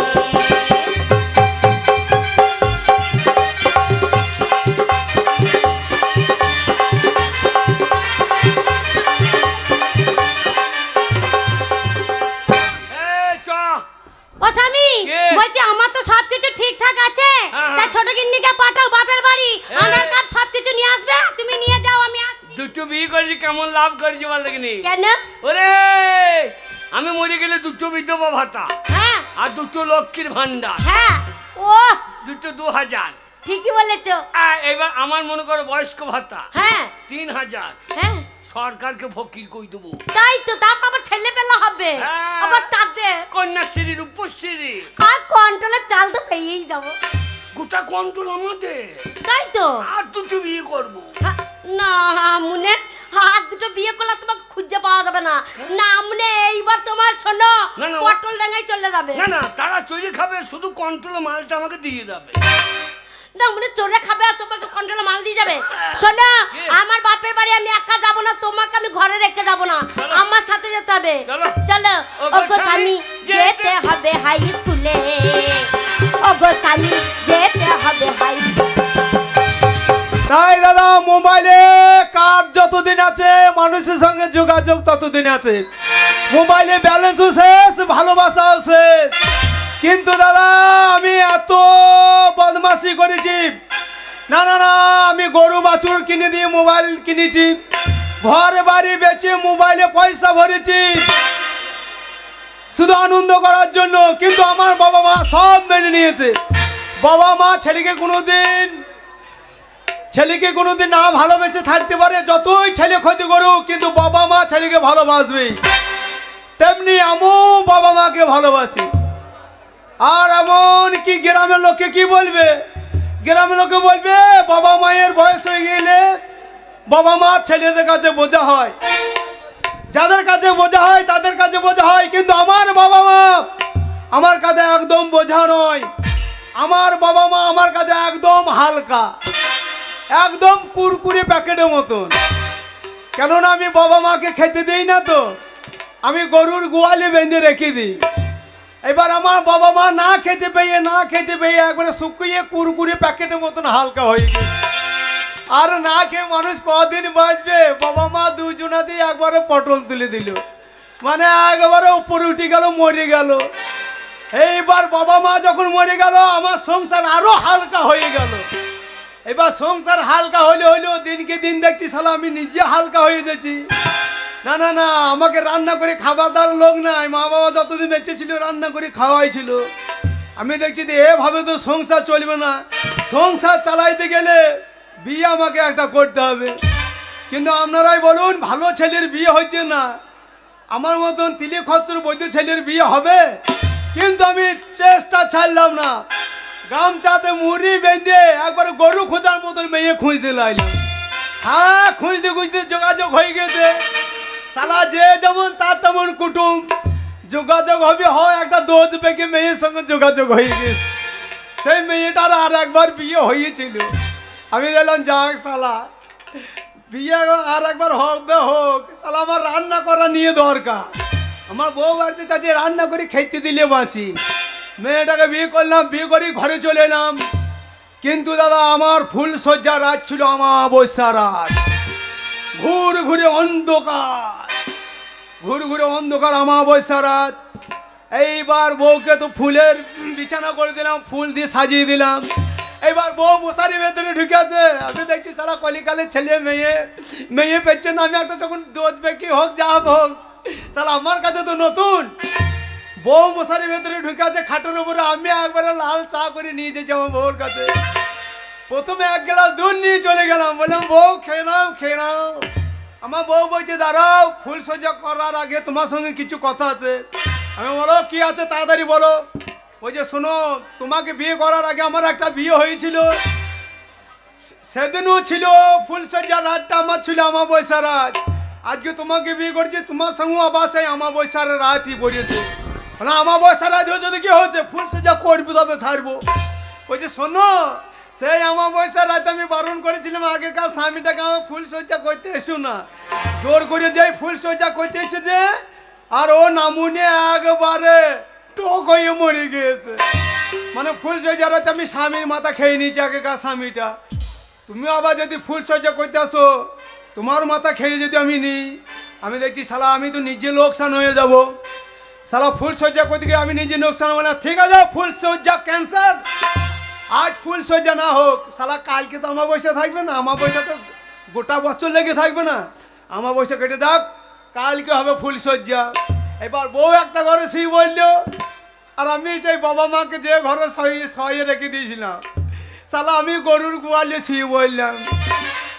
আমি মরে গেলে দুটো বিধবা ভাতা আর দুটো লক্ষ্মীর ভান্ডার, দুটো 2000। ঠিকই বলেছো। এবার আমার মনে করো বয়স্ক ভাতা 3000 সরকারকে ফকির কই দেবো। তাই তো, তারপর আবার ছেলেবেলা হবে, আবার তাদের কন্যাশ্রী রূপশ্রী আর কন্ট্রোলের চাল তো পেয়েই যাবো। গোটা কন্ট্রোল আমাদের। তাই তো, আর দুটো বিয়ে করবো না মুনে, হাত দুটো বিয়ে করলে তোমাকে খুঁজে পাওয়া যাবে না। না মুনে, এইবার তোমার শোনো পটল ডাঙায় চলে যাবে। না না, তারা চুরি খাবে, শুধু কন্ট্রোল মালটা আমাকে দিয়ে যাবে। না মুনে, চোরে খাবে আর তোমাকে কন্ট্রোল মাল দিয়ে যাবে। শোনো, আমার বাপের বাড়ি আমি একা যাব না, তোমাকে আমি ঘরে রেখে যাব না, আমার সাথে যেতে হবে। চলো। ওগো স্বামী যেতে হবে হাই স্কুলে, ওগো স্বামী যেতে হবে হাই স্কুলে। তাই দাদা, মোবাইলে কার্ড যতদিন আছে মানুষের সঙ্গে যোগাযোগ ততদিন আছে, মোবাইলে ব্যালেন্সও শেষ, ভালোবাসাও শেষ। কিন্তু দাদা আমি এত বদমাশি করেছি, না না না, আমি গরু বাছুর কিনে দিয়ে মোবাইল কিনেছি, ঘর বাড়ি বেচে মোবাইলে পয়সা ভরেছি শুধু আনন্দ করার জন্য। কিন্তু আমার বাবা মা সব মেনে নিয়েছে। বাবা মা ছেলেকে কোনোদিন না ভালোবেসে থাকতে পারে, যতই ছেলে ক্ষতি করুক, কিন্তু বাবা মা ছেলেকে ভালোবাসবে। তেমনি আমিও বাবা মাকে ভালোবাসি। আর এমন কি গ্রামের লোকে কি বলবে? গ্রামের লোকে বলবে বাবা মায়ের বয়স হয়ে গেলে বাবা মা ছেলেদের কাছে বোঝা হয়, যাদের কাছে বোঝা হয় তাদের কাছে বোঝা হয়। কিন্তু আমার বাবা মা আমার কাছে একদম বোঝা নয়, আমার বাবা মা আমার কাছে একদম হালকা, একদম কুরকুরে প্যাকেটের মতন। কেননা আমি বাবা মাকে খেতে দিই না, তো আমি গরুর গোয়ালে বেঁধে রেখে দিই। এবার আমার বাবা মা না খেতে পেয়ে একবারে শুকিয়ে কুরকুরে প্যাকেটের মতন হালকা হয়ে গেছে। আর না খেয়ে মানুষ কদিন বাঁচবে? বাবা মা দুজনা দিয়ে একবারে পটল তুলে দিল, মানে একবারে উপরে উঠে গেল, মরে গেল। এইবার বাবা মা যখন মরে গেল, আমার সংসার আরো হালকা হয়ে গেল। এবার সংসার হালকা হলেও দিনকে দিন দেখছি শালা আমি নিজে হালকা হয়ে যাচ্ছি। না না না, আমাকে রান্না করে খাবার দেওয়ার লোক নাই। মা বাবা যতদিন বেঁচে ছিল রান্না করে খাওয়াই ছিল। আমি দেখছি যে এভাবে তো সংসার চলবে না, সংসার চালাইতে গেলে বিয়ে আমাকে একটা করতে হবে। কিন্তু আপনারাই বলুন, ভালো ছেলের বিয়ে হচ্ছে না, আমার মতন তিলে খচ্চর বৈধ ছেলের বিয়ে হবে। কিন্তু আমি চেষ্টা ছাড়লাম না, গামছাতে মুড়ি বেঁধে একবার গরু খোঁজার মতন মেয়ে খুঁজতে লাগলাম। হ্যাঁ, খুঁজতে খুঁজতে যোগাযোগ হয়ে গেছে। সালা যে যেমন তার তেমন কুটুম, যোগাযোগ হবে হয় একটা দোজ পেকে মেয়ের সঙ্গে যোগাযোগ হয়ে গেছে। সেই মেয়েটার আর একবার বিয়ে হয়েছিল। আমি দেখলাম যাক সালা বিয়ে আর একবার হোক বে হোক, সালা আমার রান্না করা নিয়ে দরকার, আমার বউ বাড়িতে চাচি রান্না করে খেতে দিলে বাঁচি। মেয়েটাকে বিয়ে করলাম, বিয়ে করে ঘরে চলে এলাম, কিন্তু দাদা আমার ফুলসজ্জা রাত ছিল, অমাবস্যা রাত, ঘুর ঘুরে অন্ধকার, ঘুর ঘুরে অন্ধকার, অমাবস্যা রাত। এইবার বউকে তো ফুলের বিছানা করে দিলাম, ফুল দিয়ে সাজিয়ে দিলাম। এইবার বউ মশারি ভেতরে ঢুকে আছে। আমি দেখছি সারা কলিকালের ছেলে মেয়ে মেয়ে পেচ্ছে না। আমি একটা যখন দোষ বেঁকি হোক যা হোক, তাহলে আমার কাছে তো নতুন বউ মশারি ভেতরে ঢুকে আছে খাটের উপরে। আমি একবারে লাল চা করে নিয়ে যেছি আমার বউর কাছে। প্রথমে এক গ্লাস দুধ নিয়ে চলে গেলাম, বললাম বউ খেয়ে নাও খেয়ে নাও। আমার বউ বলছে দাঁড়াও, ফুলসজ্জা করার আগে তোমার সঙ্গে কিছু কথা আছে। আমি বলো কি আছে তাড়াতাড়ি বলো। ওই যে শোনো, তোমাকে বিয়ে করার আগে আমার একটা বিয়ে হয়েছিল, সেদিনও ছিল ফুলসজ্জা রাতটা আমার ছিল অমাবস্যা রাত। আজকে তোমাকে বিয়ে করছি, তোমার সঙ্গে আবার সেই অমাবস্যার রাতই পড়েছে। না অমাবস্যা রাত হয়েছে তো কি হয়েছে, ফুলসজ্জা করবি তবে ছাড়বো। ওই যে শোনো, সেই অমাবস্যা রাতে আমি বারণ করেছিলাম আগেকার স্বামীটাকে আমার ফুলসজ্জা করতে এসো না। জোর করে যাই ফুলসজ্জা করতে এসেছে, আর ও নামুনে একবারে টোক হয়ে মরে গিয়েছে। মানে ফুলসজ্জা রাতে আমি স্বামীর মাথা খেয়ে নিয়েছি আগেকার স্বামীটা। তুমি আবার যদি ফুলসজ্জা করতে আসো, তোমার মাথা খেয়ে যদি আমি নিই, আমি দেখছি শালা আমি তো নিজে লোকসান হয়ে যাব। শালা ফুলসজ্জা করতে গিয়ে আমি নিজে লোকসান হব না, ঠিক আছে ফুলসজ্জা ক্যান্সার, আজ ফুলসজ্জা না হোক। শালা কালকে তো অমাবস্যা থাকবে না, অমাবস্যা তো গোটা বছর লেগে থাকবে না, অমাবস্যা কেটে থাক, কালকে হবে ফুলসজ্জা। এবার বউ একটা ঘরে শুয়ে বলল, আর আমি সেই বাবা মাকে যে ঘরে শুয়ে রেখে দিয়েছিলাম, শালা আমি গরুর গোয়ালে শুয়ে বললাম।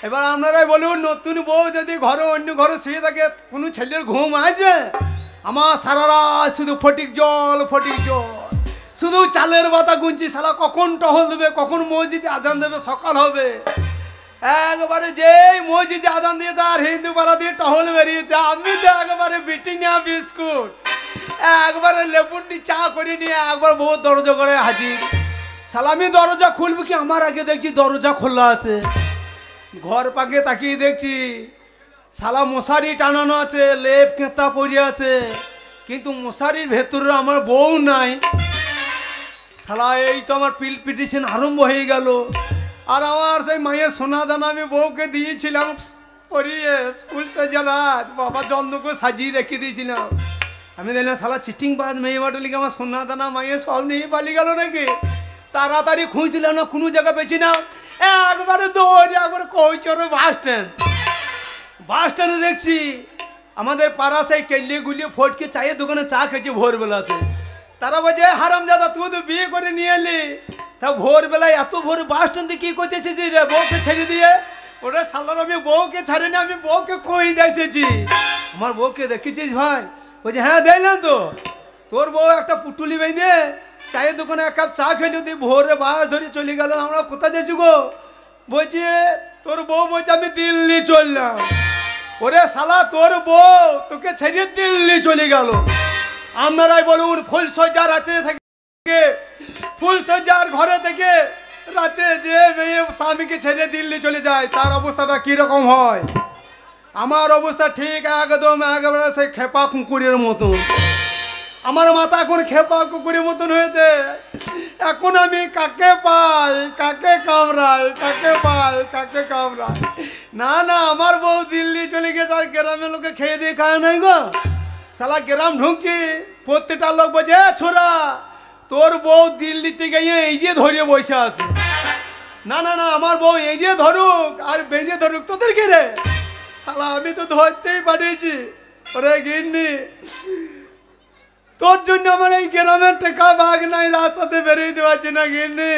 এবার আপনারাই বলুন, নতুন বউ যদি ঘরে অন্য ঘরে শুয়ে থাকে, কোনো ছেলের ঘুম আসবে? আমার সারা রাত শুধু ফটিক জল ফটিক জল, শুধু চালের বাতা গুনছি, সারা কখন টহল দেবে, কখন মসজিদে আজান দেবে, সকাল হবে। একবারে যেই মসজিদে আজান দিয়েছে আর হিন্দু পাড়া দিয়ে টহল বেরিয়েছে। আমি তো একবারে ব্রিটানিয়া বিস্কুট, একবারে লেবুনি চা করে নিয়ে একবার বউ দরজা করে হাজির। সালা আমি দরজা খুলব কি, আমার আগে দেখছি দরজা খোলা আছে। ঘর পাকে তাকিয়ে দেখছি সালা মশারি টানানো আছে, লেপ কেঁতা পড়ে আছে, কিন্তু মশারির ভেতরে আমার বউ নাই। সালা এই তো আমার পিটিশন আরম্ভ হয়ে গেল। আর আমার সেই মায়ের সোনা দানা আমি বউকে দিয়েছিলাম পরিয়ে, ফুলসজ্জা রাত বাবা জন্মকে সাজিয়ে রেখে দিয়েছিলাম। আমি দেখলাম সালা চিটিং বাদ মেয়ে বাটে লিখে আমার সোনা দানা মায়ের সব নিয়ে পালিয়ে গেল নাকি। তাড়াতাড়ি খুঁজ দিলাম না, কোনো জায়গা পেছি না। একবারে দৌড়ে একবারে কৈচর বাস স্ট্যান্ড, বাস স্ট্যান্ডে দেখছি আমাদের পাড়া সেই কেলিয়ে গুলিয়ে ফটকে চায়ের দোকানে চা খেয়েছে ভোরবেলাতে। তারা বলছে হারাম দাদা তুই তো বিয়ে করে নিয়ে এলি, তা ভোরবেলায় এত ভোর বাস স্ট্যান্ডে কী করতে এসেছি রে বউকে ছেড়ে দিয়ে? ওটা সালার আমি বউকে ছাড়িনি, আমি বউকে খোঁজ দিয়েছি। আমার বউকে দেখেছিস ভাই? বলছে হ্যাঁ দেখলাম তো, তোর বউ একটা পুটুলি বেঁধে চায়ের দোকানে এক কাপ চা খেলে তুই ভোরে বাস ধরে চলে গেল। আমরা কোথায় যাচ্ছি গো? বলছি তোর বউ বলছে আমি দিল্লি চললাম। ওরে শালা তোর বউ তোকে ছেড়ে দিল্লি চলে গেল। আপনারাই বলুন, ফুলসজ্জা রাতে থেকে, ফুলসজ্জার ঘরে থেকে রাতে যে মেয়ে স্বামীকে ছেড়ে দিল্লি চলে যায়, তার অবস্থাটা কীরকম হয়? আমার অবস্থা ঠিক একদম একেবারে সেই খেপা কুকুরের মতন। আমার মাথা এখন খেপা কুকুরের মতন হয়েছে। এখন আমি কাকে পাই, কাকে কামড়াই, কাকে পাই, কাকে কামড়াই। না না, আমার বউ দিল্লি চলে গেছে, আর গ্রামের লোকে খেয়ে দিয়ে খায় নাই গো। শালা গ্রাম ঢুকছি, প্রত্যেকটা লোক বলছে ছোড়া তোর বউ দিল্লিতে গিয়ে এই যে ধরিয়ে বসে আছে। না না না, আমার বউ এই যে ধরুক আর বেঁচে ধরুক তোদের কি রে? শালা আমি তো ধরতেই পাঠিয়েছি। ওরে গিন্নি, তোর জন্য আমার এই গ্রামের টেকা ভাগ নাই, রাস্তাতে বেরিয়ে দেওয়াচ্ছি না গিন্নি।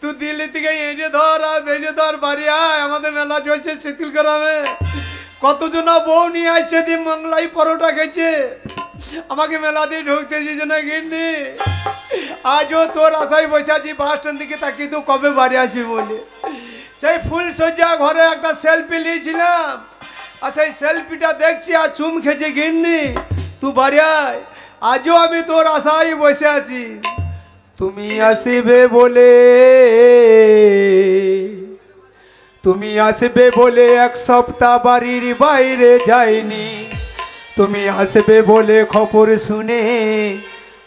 তুই দিল্লি থেকে এঁটে ধর আর বেঁচে ধর, বাড়ি আয়, আমাদের মেলা চলছে শীতল গ্রামে। কতজনা বউ নিয়ে আসছে, দিয়ে মাংলাই পরোটা খেয়েছে, আমাকে মেলা দিয়ে ঢুকতে দিয়েছে না গিন্নি। আজও তোর আশায় বসে আছি বাস স্ট্যান্ড থেকে তাকিয়ে, তুই কবে বাড়ি আসবি বলে। সেই ফুলসজ্জা ঘরে একটা সেলফি নিয়েছিলাম, আর সেই সেলফিটা দেখছি আর চুম খেয়েছি। গিন্নি তুই বাড়ি আয়, আজও আমি তোর আশায় বসে আছি। তুমি আসবে বলে, তুমি আসবে বলে এক সপ্তাহ বাড়ির বাইরে যাইনি। তুমি আসবে বলে খবর শুনে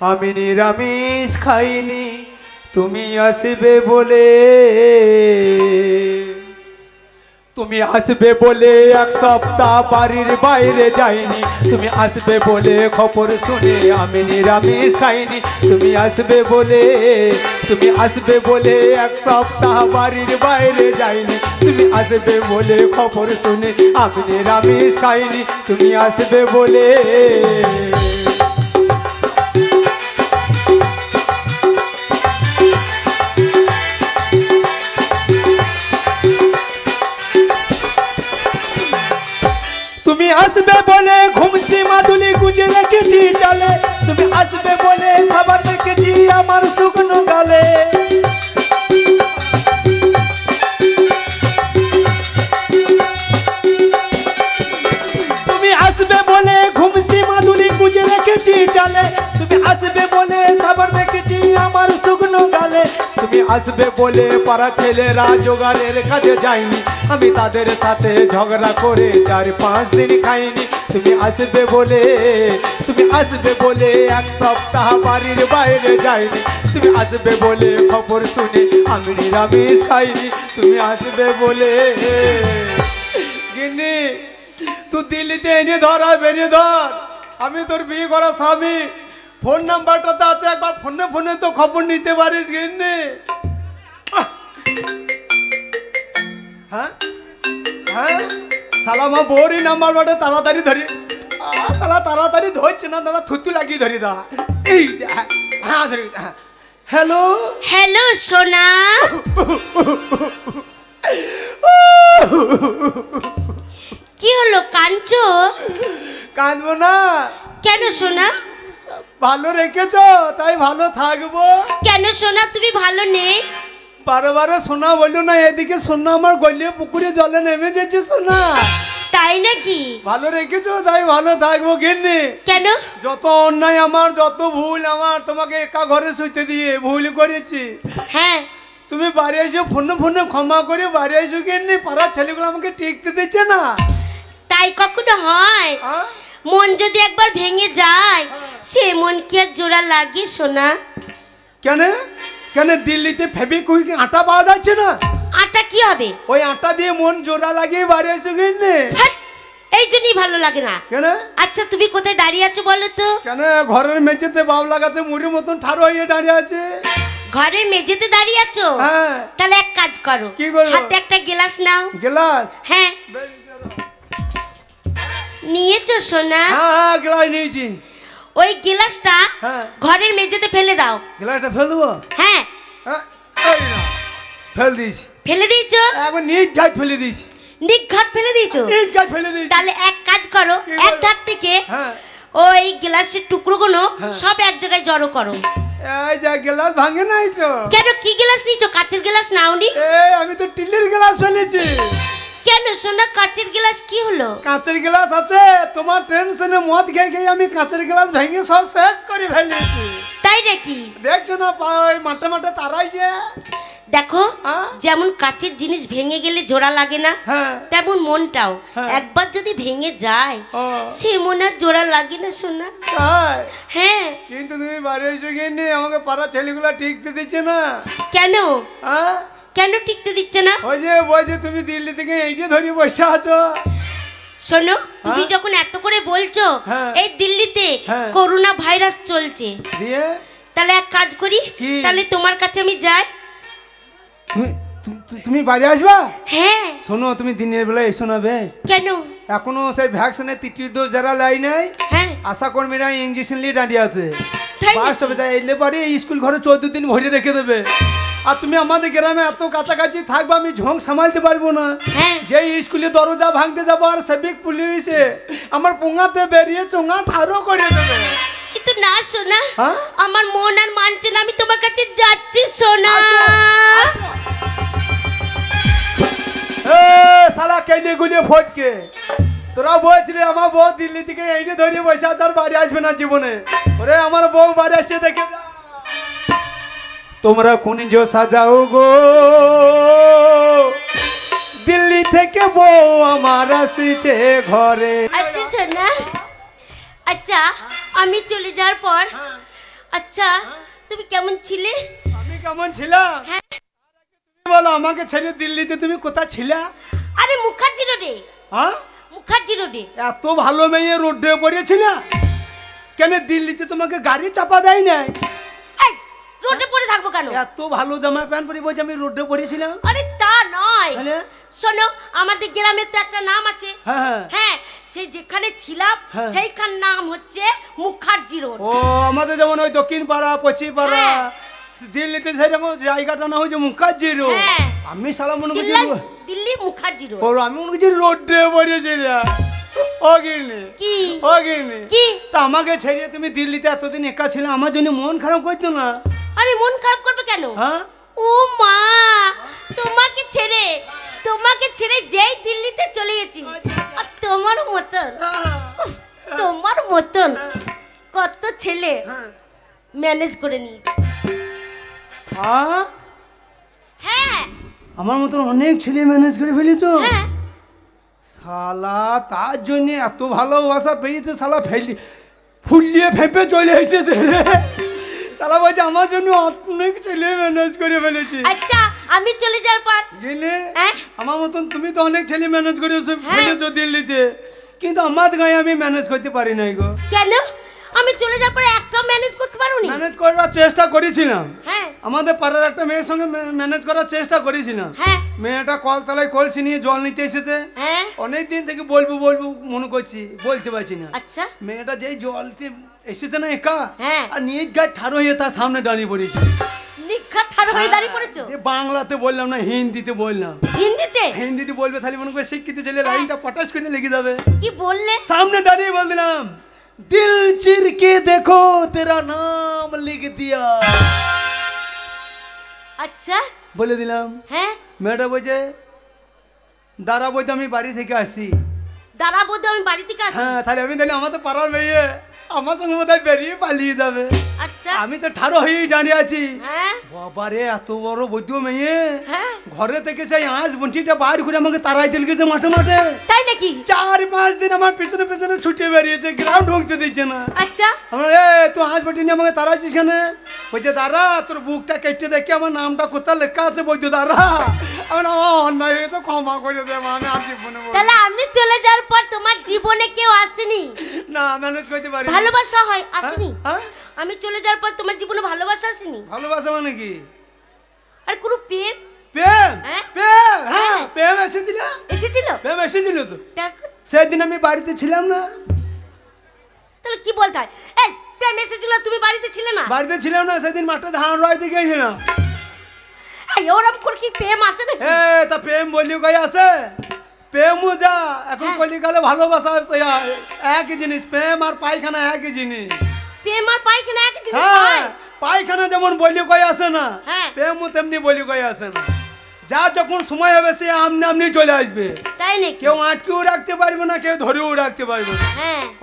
আমি নিরামিষ খাইনি। তুমি আসবে বলে, তুমি আসবে বলে এক সপ্তাহ বাড়ির বাইরে যাইনি। তুমি আসবে বলে খবর শুনে আমি নিরামিষ খাইনি। তুমি আসবে বলে, তুমি আসবে বলে এক সপ্তাহ বাড়ির বাইরে যাইনি। তুমি আসবে বলে খবর শুনে আমি নিরামিষ খাইনি। তুমি আসবে বলে, তুমি আসবে বলে ঘুমছি মাদুলি গুঁজে রেখেছি চলে। তুমি আসবে বলে খাবার রেখেছি আমার শুকনো গালে। তুমি আসবে বলে ঘুমছি মাদুলি গুঁজে রেখেছি চলে। তুমি আসবে বলে খাবার রেখেছি আমার শুকনো গালে। তুমি আসবে বলে পাড়া ছেলেরা জোগাড়ের কাজে যায়নি, আমি তাদের সাথে ঝগড়া করে 4-5 দিন খাইনি। তুমি আসবে বলে, তুমি আসবে বলে এক সপ্তাহ বাড়ির বাইরে যাইনি। তুমি আসবে বলে খবর শুনে আমি নিরামিষ খাইনি। তুমি আসবে বলে, গিন্নি তুই দিল্লিতে এনে ধর, এনে ধর, আমি তোর বিয়ে করা স্বামী। ফোন নাম্বারটা তো আছে, একবার ফোনে ফোনে তো খবর নিতে পারিস। গিন্নি হ্যাঁ হ্যাঁ, শালা মা বউরি নাম্বার বাটে তাড়াতাড়ি ধরি। শালা তাড়াতাড়ি ধরছে না, দাদা থুতু লাগিয়ে ধরি দা। এই হ্যাঁ ধরি। হ্যালো হ্যালো সোনা, কি হলো কাঁদছো? কাঁদবো না কেন সোনা? ভালো রেখেছো তাই ভালো থাকবো। কেন সোনা তুমি ভালো নেই? বারবারে সোনা বললো না, এদিকে সোনা আমার গলিয়ে পুকুরে জলে নেমে যাচ্ছে সোনা। তাই নাকি? ভালো রেখেছো তাই ভালো থাকবো। গিন্নি কেন? যত অন্যায় আমার, যত ভুল আমার, তোমাকে একা ঘরে শুইতে দিয়ে ভুল করেছি। হ্যাঁ তুমি বাড়ি এসো, ফোনে ফোনে ক্ষমা করে বাড়ি এসো। গিন্নি পাড়ার ছেলেগুলো আমাকে টিকতে দিচ্ছে না। তাই কখনো হয়? মন যদি একবার ভেঙে যায় সে মন কি আর জোড়া লাগে সোনা? কেন কেন দিল্লিতে ফেভিকুইক আটা পাওয়া যাচ্ছে না? আটা কি হবে? ওই আটা দিয়ে মন জোড়া লাগিয়ে বাইরে এসে গিয়ে, এই জন্যই ভালো লাগে না। কেন? আচ্ছা তুমি কোথায় দাঁড়িয়ে আছো বলো তো? কেন ঘরের মেঝেতে বাবলা গাছে মুড়ির মতন ঠাড়ো হয়ে দাঁড়িয়ে আছে। ঘরের মেঝেতে দাঁড়িয়ে আছো? হ্যাঁ। তাহলে এক কাজ করো, কি করো? হাতে একটা গ্লাস নাও। গ্লাস? হ্যাঁ নিয়েছো সোনা? হ্যাঁ গ্লাস নিয়েছি। ওই গ্লাসটা ঘরের মেঝেতে ফেলে দাও। গ্লাসটা ফেলে দেবো? হ্যাঁ ফেলে দিয়েছি। ফেলে দিয়েছো? এখন নিঘাত ফেলে দিয়েছি। নিঘাত ফেলে দিয়েছো? নিঘাত ফেলে দিয়েছি। তাহলে এক কাজ করো, এক ধার থেকে ওই গ্লাসের টুকরোগুলো সব এক জায়গায় জড়ো করো। এই যা গ্লাস ভাঙে নাই তো? কেন কি গ্লাস নিয়েছো? কাচের গ্লাস নাওনি? এই আমি তো টিলের গ্লাস ফেলেছি। কেন সোনা কাচের গ্লাস কি হলো? কাচের গ্লাস আছে তোমার টেনশনে মদ খেয়ে খেয়ে আমি কাচের গ্লাস ভেঙে সব শেষ করে ফেলেছি। তাই নাকি? দেখছো না পাই মাঠে মাঠে তারাই যে, দেখো যেমন কাচের জিনিস ভেঙে গেলে জোড়া লাগে না, তেমন মনটাও একবার যদি ভেঙে যায় সে মন আর জোড়া লাগে না সোনা। হ্যাঁ কিন্তু তুমি বাড়ি এসে গিয়ে আমাকে পাড়া ছেলেগুলো ঠিকতে দিচ্ছে না। কেন কেন টিকতে দিচ্ছে না? ওই যে তুমি দিল্লি থেকে এই যে ধরে বসে আছো। শোনো তুমি যখন এত করে বলছো, এই দিল্লিতে করোনা ভাইরাস চলছে, তাহলে এক কাজ করি, তাহলে তোমার কাছে আমি যাই। তুমি বাড়ি আসবা? হ্যাঁ। শোনো তুমি দিনের বেলা এসো না বেশ। কেন? এখনো সেই ভ্যাকসিনের 3টি ডোজ যারা লাই নাই, আশা কর্মীরা ইঞ্জেকশন নিয়ে দাঁড়িয়ে আছে। এলে পরে স্কুল ঘরে 14 দিন ভরে রেখে দেবে। আর তুমি আমাদের গ্রামে এত কাছাকাছি থাকবো, আমি ঝোঁক সামালতে পারবো না। যে স্কুলে দরজা ভাঙতে যাবো আর সেবিক পুলিশে আমার পোঙাতে বেরিয়ে চোঙা ঠাড়ো করে দেবে। কিন্তু না সোনা, আমার মন আর মানছে না, আমি তোমার কাছে যাচ্ছি সোনা। সালা কেনে গুলিয়ে ফটকে তোরা বলছিলি আমার বউ দিল্লি থেকে এইটা ধরে বসে আছে আর বাড়ি আসবে না জীবনে। ওরে আমার বউ বাড়ি আসছে দেখে তোমরা কোন যে সাজাও গো, দিল্লি থেকে বউ আমার আসছে ঘরে। আচ্ছা সোনা, আচ্ছা আমি চলে যাওয়ার পর আচ্ছা তুমি কেমন ছিলে? আমি কেমন ছিলাম? তুমি বলো আমাকে ছেড়ে দিল্লিতে তুমি কোথায় ছিলা? আরে মুখার্জি রোডে। হ্যাঁ মুখার্জি রোডে। এত ভালো মেয়ে রোডে পড়েছিল কেন? দিল্লিতে তোমাকে গাড়ি চাপা দেয় নাই? রোডে পড়ে থাকবো কেন? এত ভালো জামা প্যান্ট পরে বসে আমি রোডে পড়েছিলাম। আরে তা নয়, শোনো আমাদের গ্রামে তো একটা নাম আছে, হ্যাঁ সে যেখানে ছিলাম সেইখান নাম হচ্ছে মুখার্জি রোড। ও আমাদের যেমন ওই দক্ষিণ পাড়া পশ্চিম পাড়া, দিল্লিতে সেরকম জায়গাটা না হয়েছে মুখার্জি রোড। আমি সালাম মনে করছি দিল্লি মুখার্জি রোড। আমি মনে করছি রোডে পড়েছিলাম। তা আমাকে ছেড়ে তুমি দিল্লিতে এতদিন একা ছিলে, আমার জন্য মন খারাপ করতো না? আরে মন খারাপ করবে কেন? ও মা, তোমাকে ছেড়ে যেই দিল্লিতে চলে গেছি আর তোমার মতন কত ছেলে ম্যানেজ করে নি। হ্যাঁ আমার মতন অনেক ছেলে ম্যানেজ করে ফেলেছো। হ্যাঁ শালা তার জন্য এত ভালোবাসা পেয়েছে, শালা ফেলি ফুলিয়ে ফেপে চলে এসেছে। শালা বলছে আমার জন্য অনেক ছেলে ম্যানেজ করে ফেলেছে। আচ্ছা আমি চলে যাওয়ার পর গেলে আমার মতন তুমি তো অনেক ছেলে ম্যানেজ করে ফেলেছো দিল্লিতে, কিন্তু আমার গায়ে আমি ম্যানেজ করতে পারি নাই গো। কেন? আমি চলে যাওয়ার পরে একটা ম্যানেজ করতে পারোনি? ম্যানেজ করার চেষ্টা করেছিলাম। হ্যাঁ আমাদের পাড়ার একটা মেয়ের সঙ্গে ম্যানেজ করার চেষ্টা করেছিলাম। হ্যাঁ মেয়েটা কলতলায় কলসি নিয়ে জল নিতে এসেছে। হ্যাঁ অনেক দিন থেকে বলবো মনে করছি, বলতে পারছি না। আচ্ছা মেয়েটা যেই জলতে এসেছে না একা, হ্যাঁ আর নিজ গায়ে ঠাড়ো হয়ে তার সামনে দাঁড়িয়ে পড়েছে। নিখাত ঠাড়ো হয়ে দাঁড়িয়ে পড়েছো? যে বাংলাতে বললাম না, হিন্দিতে বললাম। হিন্দিতে বলবে তাহলে মনে করে শিক্ষিত ছেলে লাইনটা পটাশ করে লেগে যাবে। কি বললে? সামনে দাঁড়িয়ে বললাম दिल चिर के देखो तेरा नाम लिख दिया। अच्छा बोले दिलाम हैं मैडम बोझे दारा बोझ আমি বাড়ি থেকে আসি। দারা বোঝ আমি বাড়ি থেকে আসি। হ্যাঁ তাহলে আমি তাহলে আমার তো পাড়ার মেয়ে আমার সঙ্গে বোধ হয় বেরিয়ে পালিয়ে যাবে। আচ্ছা আমি তো ঠাড়ো হয়েই দাঁড়িয়ে আছি। হ্যাঁ বাবারে এত বড় বৈধ মেয়ে। হ্যাঁ ঘরে থেকে সেই আঁশ বঞ্চিটা বার করে আমাকে তারাই দিল গেছে মাঠে মাঠে। তাই নাকি? 4-5 দিন আমার পেছনে ছুটে বেরিয়েছে, গ্রাউন্ড ঢুকতে দিচ্ছে না। আচ্ছা আমার তুই আঁশ বঞ্চি নিয়ে আমাকে তারাইছিস কেন? বলছে দাঁড়া তোর বুকটা কেটে দেখে আমার নামটা কোথায় লেখা আছে বৈধ দাঁড়া। আমার অন্যায় হয়েছে ক্ষমা করে দেবো। আমি চলে যাওয়ার পর তোমার জীবনে কেউ আসেনি? না ম্যানেজ করতে পারি। ভালোবাসা হয় আসেনি? আমি চলে যাওয়ার পর তোমার জীবনে ভালোবাসা আসেনি? ভালোবাসা মানে কি? আর কোনো প্রেম? প্রেম হ্যাঁ প্রেম এসেছিল তো সেদিন আমি বাড়িতে ছিলাম না। তাহলে কি বলতে হয়? এই প্রেম এসেছিল তুমি বাড়িতে ছিলে না? বাড়িতে ছিলাম না সেদিন, মাঠে ধান রোয়াইতে গিয়েছিলাম। ওরকম করে কি প্রেম আসে নাকি? তা প্রেম বলিও কই আসে? প্রেমও যা এখন কলিকালে ভালোবাসা তো একই জিনিস, প্রেম আর পায়খানা একই জিনিস। প্রেম আর পায়খানা একই জিনিস? হ্যাঁ পায়খানা যেমন বলিও কই আসে না, প্রেমও তেমনি বলিও কই আসে না। যা যখন সময় হবে সে আমনে আমনি চলে আসবে। তাই নাকি? কেউ আটকেও রাখতে পারবে না, কেউ ধরেও রাখতে পারবে না।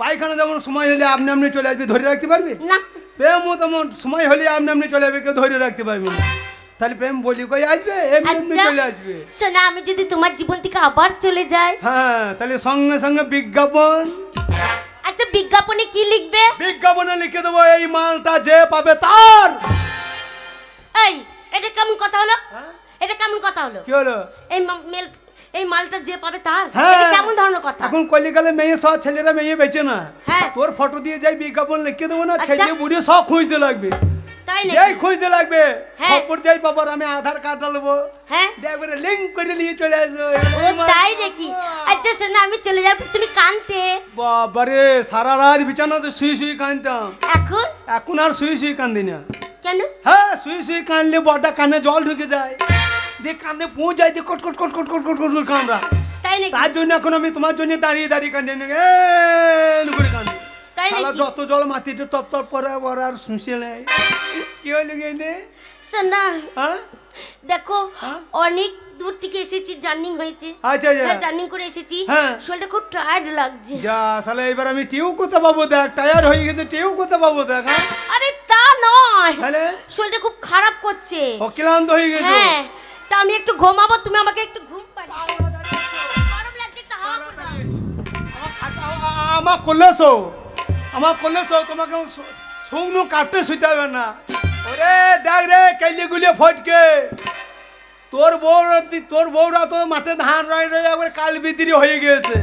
পায়খানা যেমন সময় হলে আমনে আমনি চলে আসবে, ধরে রাখতে পারবে না। প্রেমও তেমন সময় হলে আমনে আমনি চলে যাবে, কেউ ধরে রাখতে পারবে না। তাহলে প্রেম বলি কই আসবে? এমনি চলে আসবে। শোনা আমি যদি তোমার জীবন থেকে আবার চলে যাই, হ্যাঁ তাহলে সঙ্গে সঙ্গে বিজ্ঞাপন। আচ্ছা বিজ্ঞাপনে কি লিখবে? বিজ্ঞাপনে লিখে দেবো এই মালটা যে পাবে তার। এই এটা কেমন কথা হলো? এটা কেমন কথা হলো? কি হলো? এই মালটা যে পাবে তার, এটা কেমন ধরনের কথা? এখন কলিকালে মেয়ে সব ছেলেরা মেয়ে বেঁচে না। হ্যাঁ তোর ফটো দিয়ে যাই বিজ্ঞাপন লিখে দেবো না, ছেলে বুড়ি সব খুঁজতে লাগবে। যেই খুঁজতে লাগবে খবর যাই বাবার আমি আধার কার্ডটা নেবো, হ্যাঁ দেখবে লিংক করে নিয়ে চলে আসবো। তাই নাকি? আচ্ছা শোনা আমি চলে যাবো তুমি কাঁদতে? বাবারে সারা রাত বিছানাতে শুয়ে শুয়ে কাঁদতাম। এখন? এখন আর শুয়ে কাঁদি না। কেন? হ্যাঁ শুয়ে কাঁদলে বড়টা কানে জল ঢুকে যায়, দেখ কানে পৌঁছ যায়, দেখ কটকট কটকট কটকট কটকট কাঁদরা। তাই নাকি? তার জন্য এখন আমি তোমার জন্য দাঁড়িয়ে দাঁড়িয়ে কাঁদি না, লুকুরে কাঁদি। শালা যত জল মাটিতে টপ টপ করে আর শুনছে না। কি হলো গেনে সোনা? হ্যাঁ দেখো অনেক দূর থেকে এসেছি, জার্নিং হয়েছে। আচ্ছা আচ্ছা, জার্নিং করে এসেছি, শরীরটা খুব টায়ার্ড লাগছে। যা শালা এবার আমি টিউ কোথা পাবো দেখ, টায়ার হয়ে গেছে, টিউ কোথা পাবো দেখ। আরে তা নয়, শরীরটা খুব খারাপ করছে, ক্লান্ত হয়ে গেছে। হ্যাঁ, তা আমি একটু ঘুমাবো, তুমি আমাকে একটু ঘুম পাড়িয়ে দাও। গরম লাগছে, একটু হাওয়া খাও। আমা কলেছো, আমা কলেছো, তোমাকে শুকনো কাটতে শুইতে হবে না। ওরে দেখ রে কেলিয়ে গুলিয়ে ফটকে তোর বউরা, তোর বউরা তো মাঠে ধান রয়ে রয়ে আবার কাল বিদ্রি হয়ে গিয়েছে,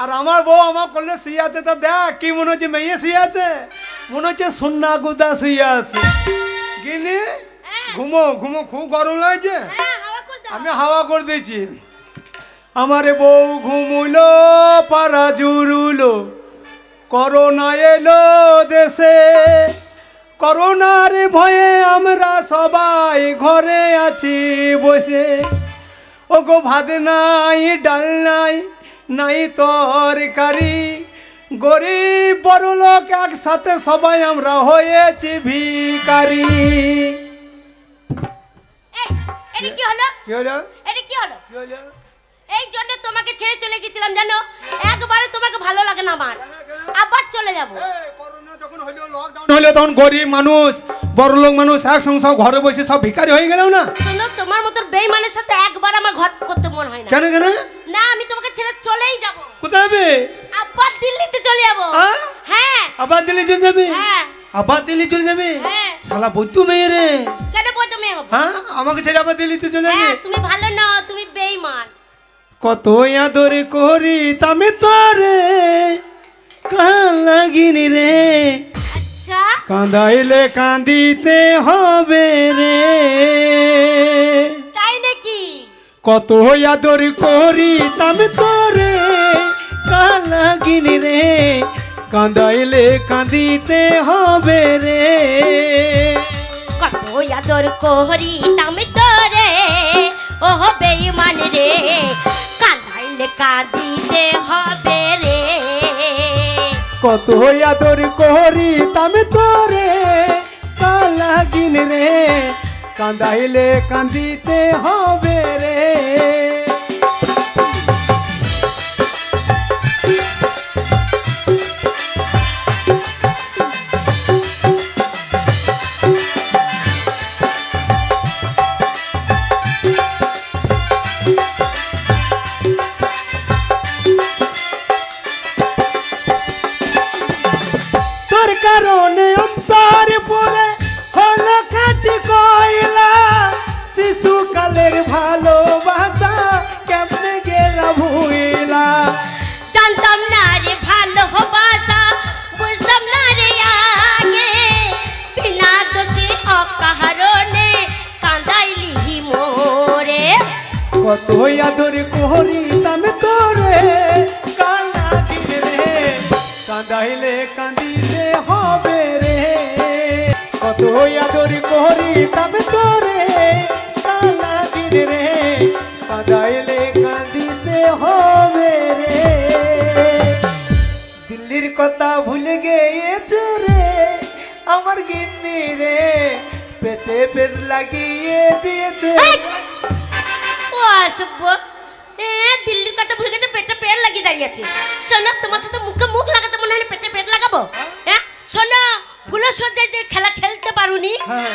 আর আমার বউ আমার কলে শুয়ে আছে। তা দেখ কি মনে হচ্ছে, মেয়ে শুয়ে আছে, মনে হচ্ছে সুন্না গুদা শুয়ে আছে। গিনি ঘুমো ঘুমো, খুব গরম লাগছে, আমি হাওয়া করে দিয়েছি। আমার বউ ঘুমুলো পাড়া জুড়ুলো, করোনা এলো দেশে, করোনার ভয়ে আমরা সবাই ঘরে আছি বসে। ও গো ভাত নাই ডাল নাই নাই তরকারি, গরিব বড় লোক একসাথে সবাই আমরা হয়েছি ভিখারি। কি হলো কি হলো, এটা কি হলো কি হলো? এই জন্য তোমাকে ছেড়ে চলে গেছিলাম জানো, একবারে তোমাকে ভালো লাগে না আমার, আবার চলে যাবো। যখন হলো লকডাউন হলো, তখন গরিব মানুষ বড়লোক মানুষ একসঙ্গে সব ঘরে বসে সব ভিখারি হয়ে গেল না। শোনো, তোমার মতো বেঈমানের সাথে একবার আমার ঘর করতে মন হয় না। কেন কেন না, আমি তোমাকে ছেড়ে চলেই যাব। কোথায় যাবে? আবার দিল্লিতে চলে যাব। হ্যাঁ, আবার দিল্লি চলে যাবে। হ্যাঁ, আবার দিল্লি চলে যাবে। হ্যাঁ, শালা বৈদ্য মেয়ে রে। কেন বৈদ্য মেয়ে হবে? হ্যাঁ, আমাকে ছেড়ে আবার দিল্লিতে চলে যাবে। হ্যাঁ, তুমি ভালো না, তুমি বেঈমান। কত আদর করি তুমি তোরে, কালাগিনি রে কাঁদাইলে কাঁদিতে হবে রে। তাই নাকি? কত আদর করি তুমি তোরে, কালাগিনি রে কাঁদাইলে কাঁদিতে হবে রে। কত আদর করি তুমি তোরে, ও বেঈমান রে কাঁদাইলে কাঁদিতে হবে রে। কত আদর করি তুমি তোরে, কালাগিনি রে কাঁদাইলে কাঁদিতে হবে রে। কত আদর কোহরি তুমি তোরে, কালাগিনি রে কাঁদাইলে কাঁদিতে হবে রে। কত আদর কোহরি তুমি তোরে, কালাগিনি রে কাঁদাইলে কাঁদিতে হবে রে। দিল্লির কথা ভুলে গেছে রে আমার গিন্নি রে, পেটে পেট লাগিয়ে দিয়েছে। দিল্লির কথা ভুলে গেছে, পেটে পেট লাগিয়ে দাঁড়িয়ে আছে। শোনো, তোমার সাথে মুখে মুখ লাগাতে মনে হয় পেটে পেট লাগাবো। হ্যাঁ শোনো, ভুলো সজ্জায় যে খেলা খেলতে পারোনি,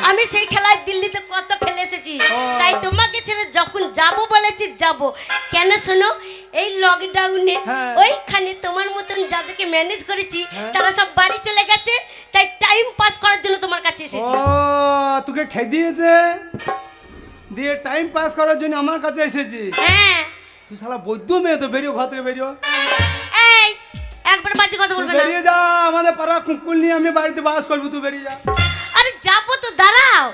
আমি সেই খেলায় দিল্লিতে কত খেলে এসেছি। তাই তোমাকে ছেড়ে যখন যাবো বলেছি যাবো। কেন শোনো, এই লকডাউনে ওইখানে তোমার মতন যাদেরকে ম্যানেজ করেছি তারা সব বাড়ি চলে গেছে, তাই টাইম পাস করার জন্য তোমার কাছে এসেছি। তোকে খেয়ে দিয়েছে দিয়ে টাইম পাস করার জন্য আমার কাছে এসেছি। হ্যাঁ, তুই শালা বৈদ্য মেয়ে, তো বেরিয়ে ঘর থেকে বেরিয়ে। এই একবার বাজে কথা বলবে না, বেরিয়ে যা। আমাদের পাড়া কুকুল নিয়ে আমি বাড়িতে বাস করব, তুই বেরিয়ে যা। আরে যাবো তো, দাঁড়াও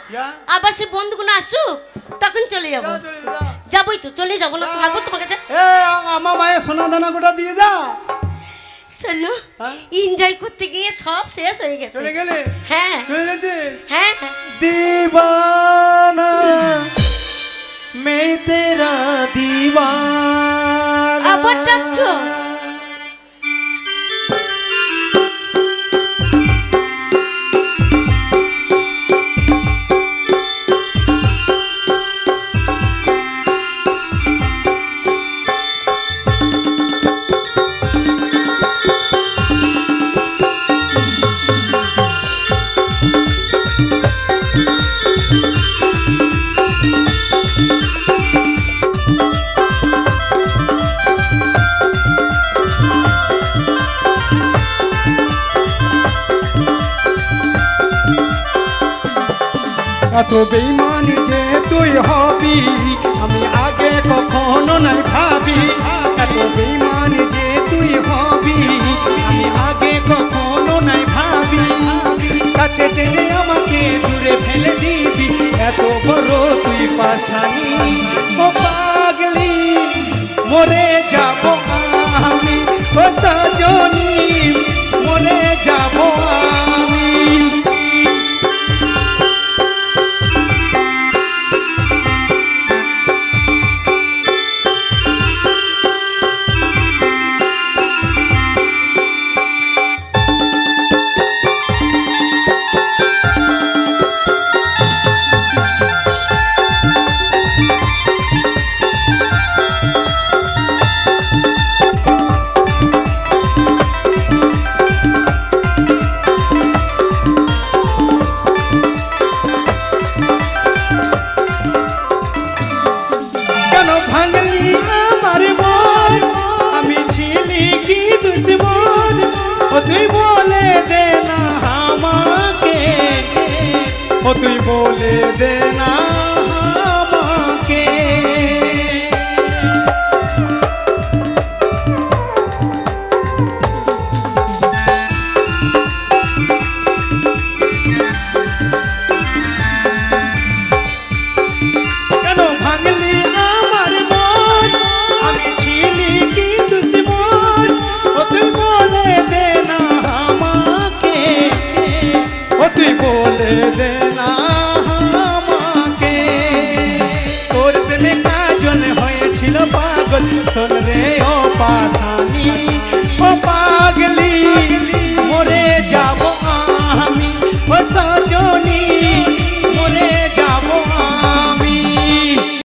আবার সেই বন্ধুগুলো আসুক তখন চলে যাব। যাবই তো, চলে যাব না, থাকবো তোমার কাছে। এ আমার মায়ের সোনা দানা গোটা দিয়ে যা। শোনো, এনজয় করতে গিয়ে সব শেষ হয়ে গেছে। চলে গেলে? হ্যাঁ চলে গেছে। হ্যাঁ, দিবানা मैं तेरा दीवाना। अब टक्चो এত বেঈমান যে তুই হবি আমি আগে কখনো নাই ভাবি, এত বেঈমান যে তুই হবি আমি আগে কখনো নাই ভাবি, কাছে টেনে আমাকে দূরে ফেলে দিবি এত বড় তুই পাশানি, ও পাগলি মরে যাব আমি, ও সাজনি মরে যাব আমি। তুই বলে দে না আমাকে, কেন ভাঙলি আমার মন, আমি ছিলি কি দুশ্মন, ও তুই বলে দে না আমাকে, ও তুই বলে দে না আমাকে। তোর প্রেমে কাজল হয়েছিল পাগল, শোন রে ও পাশানি, ও পাগলি মরে যাব আমি।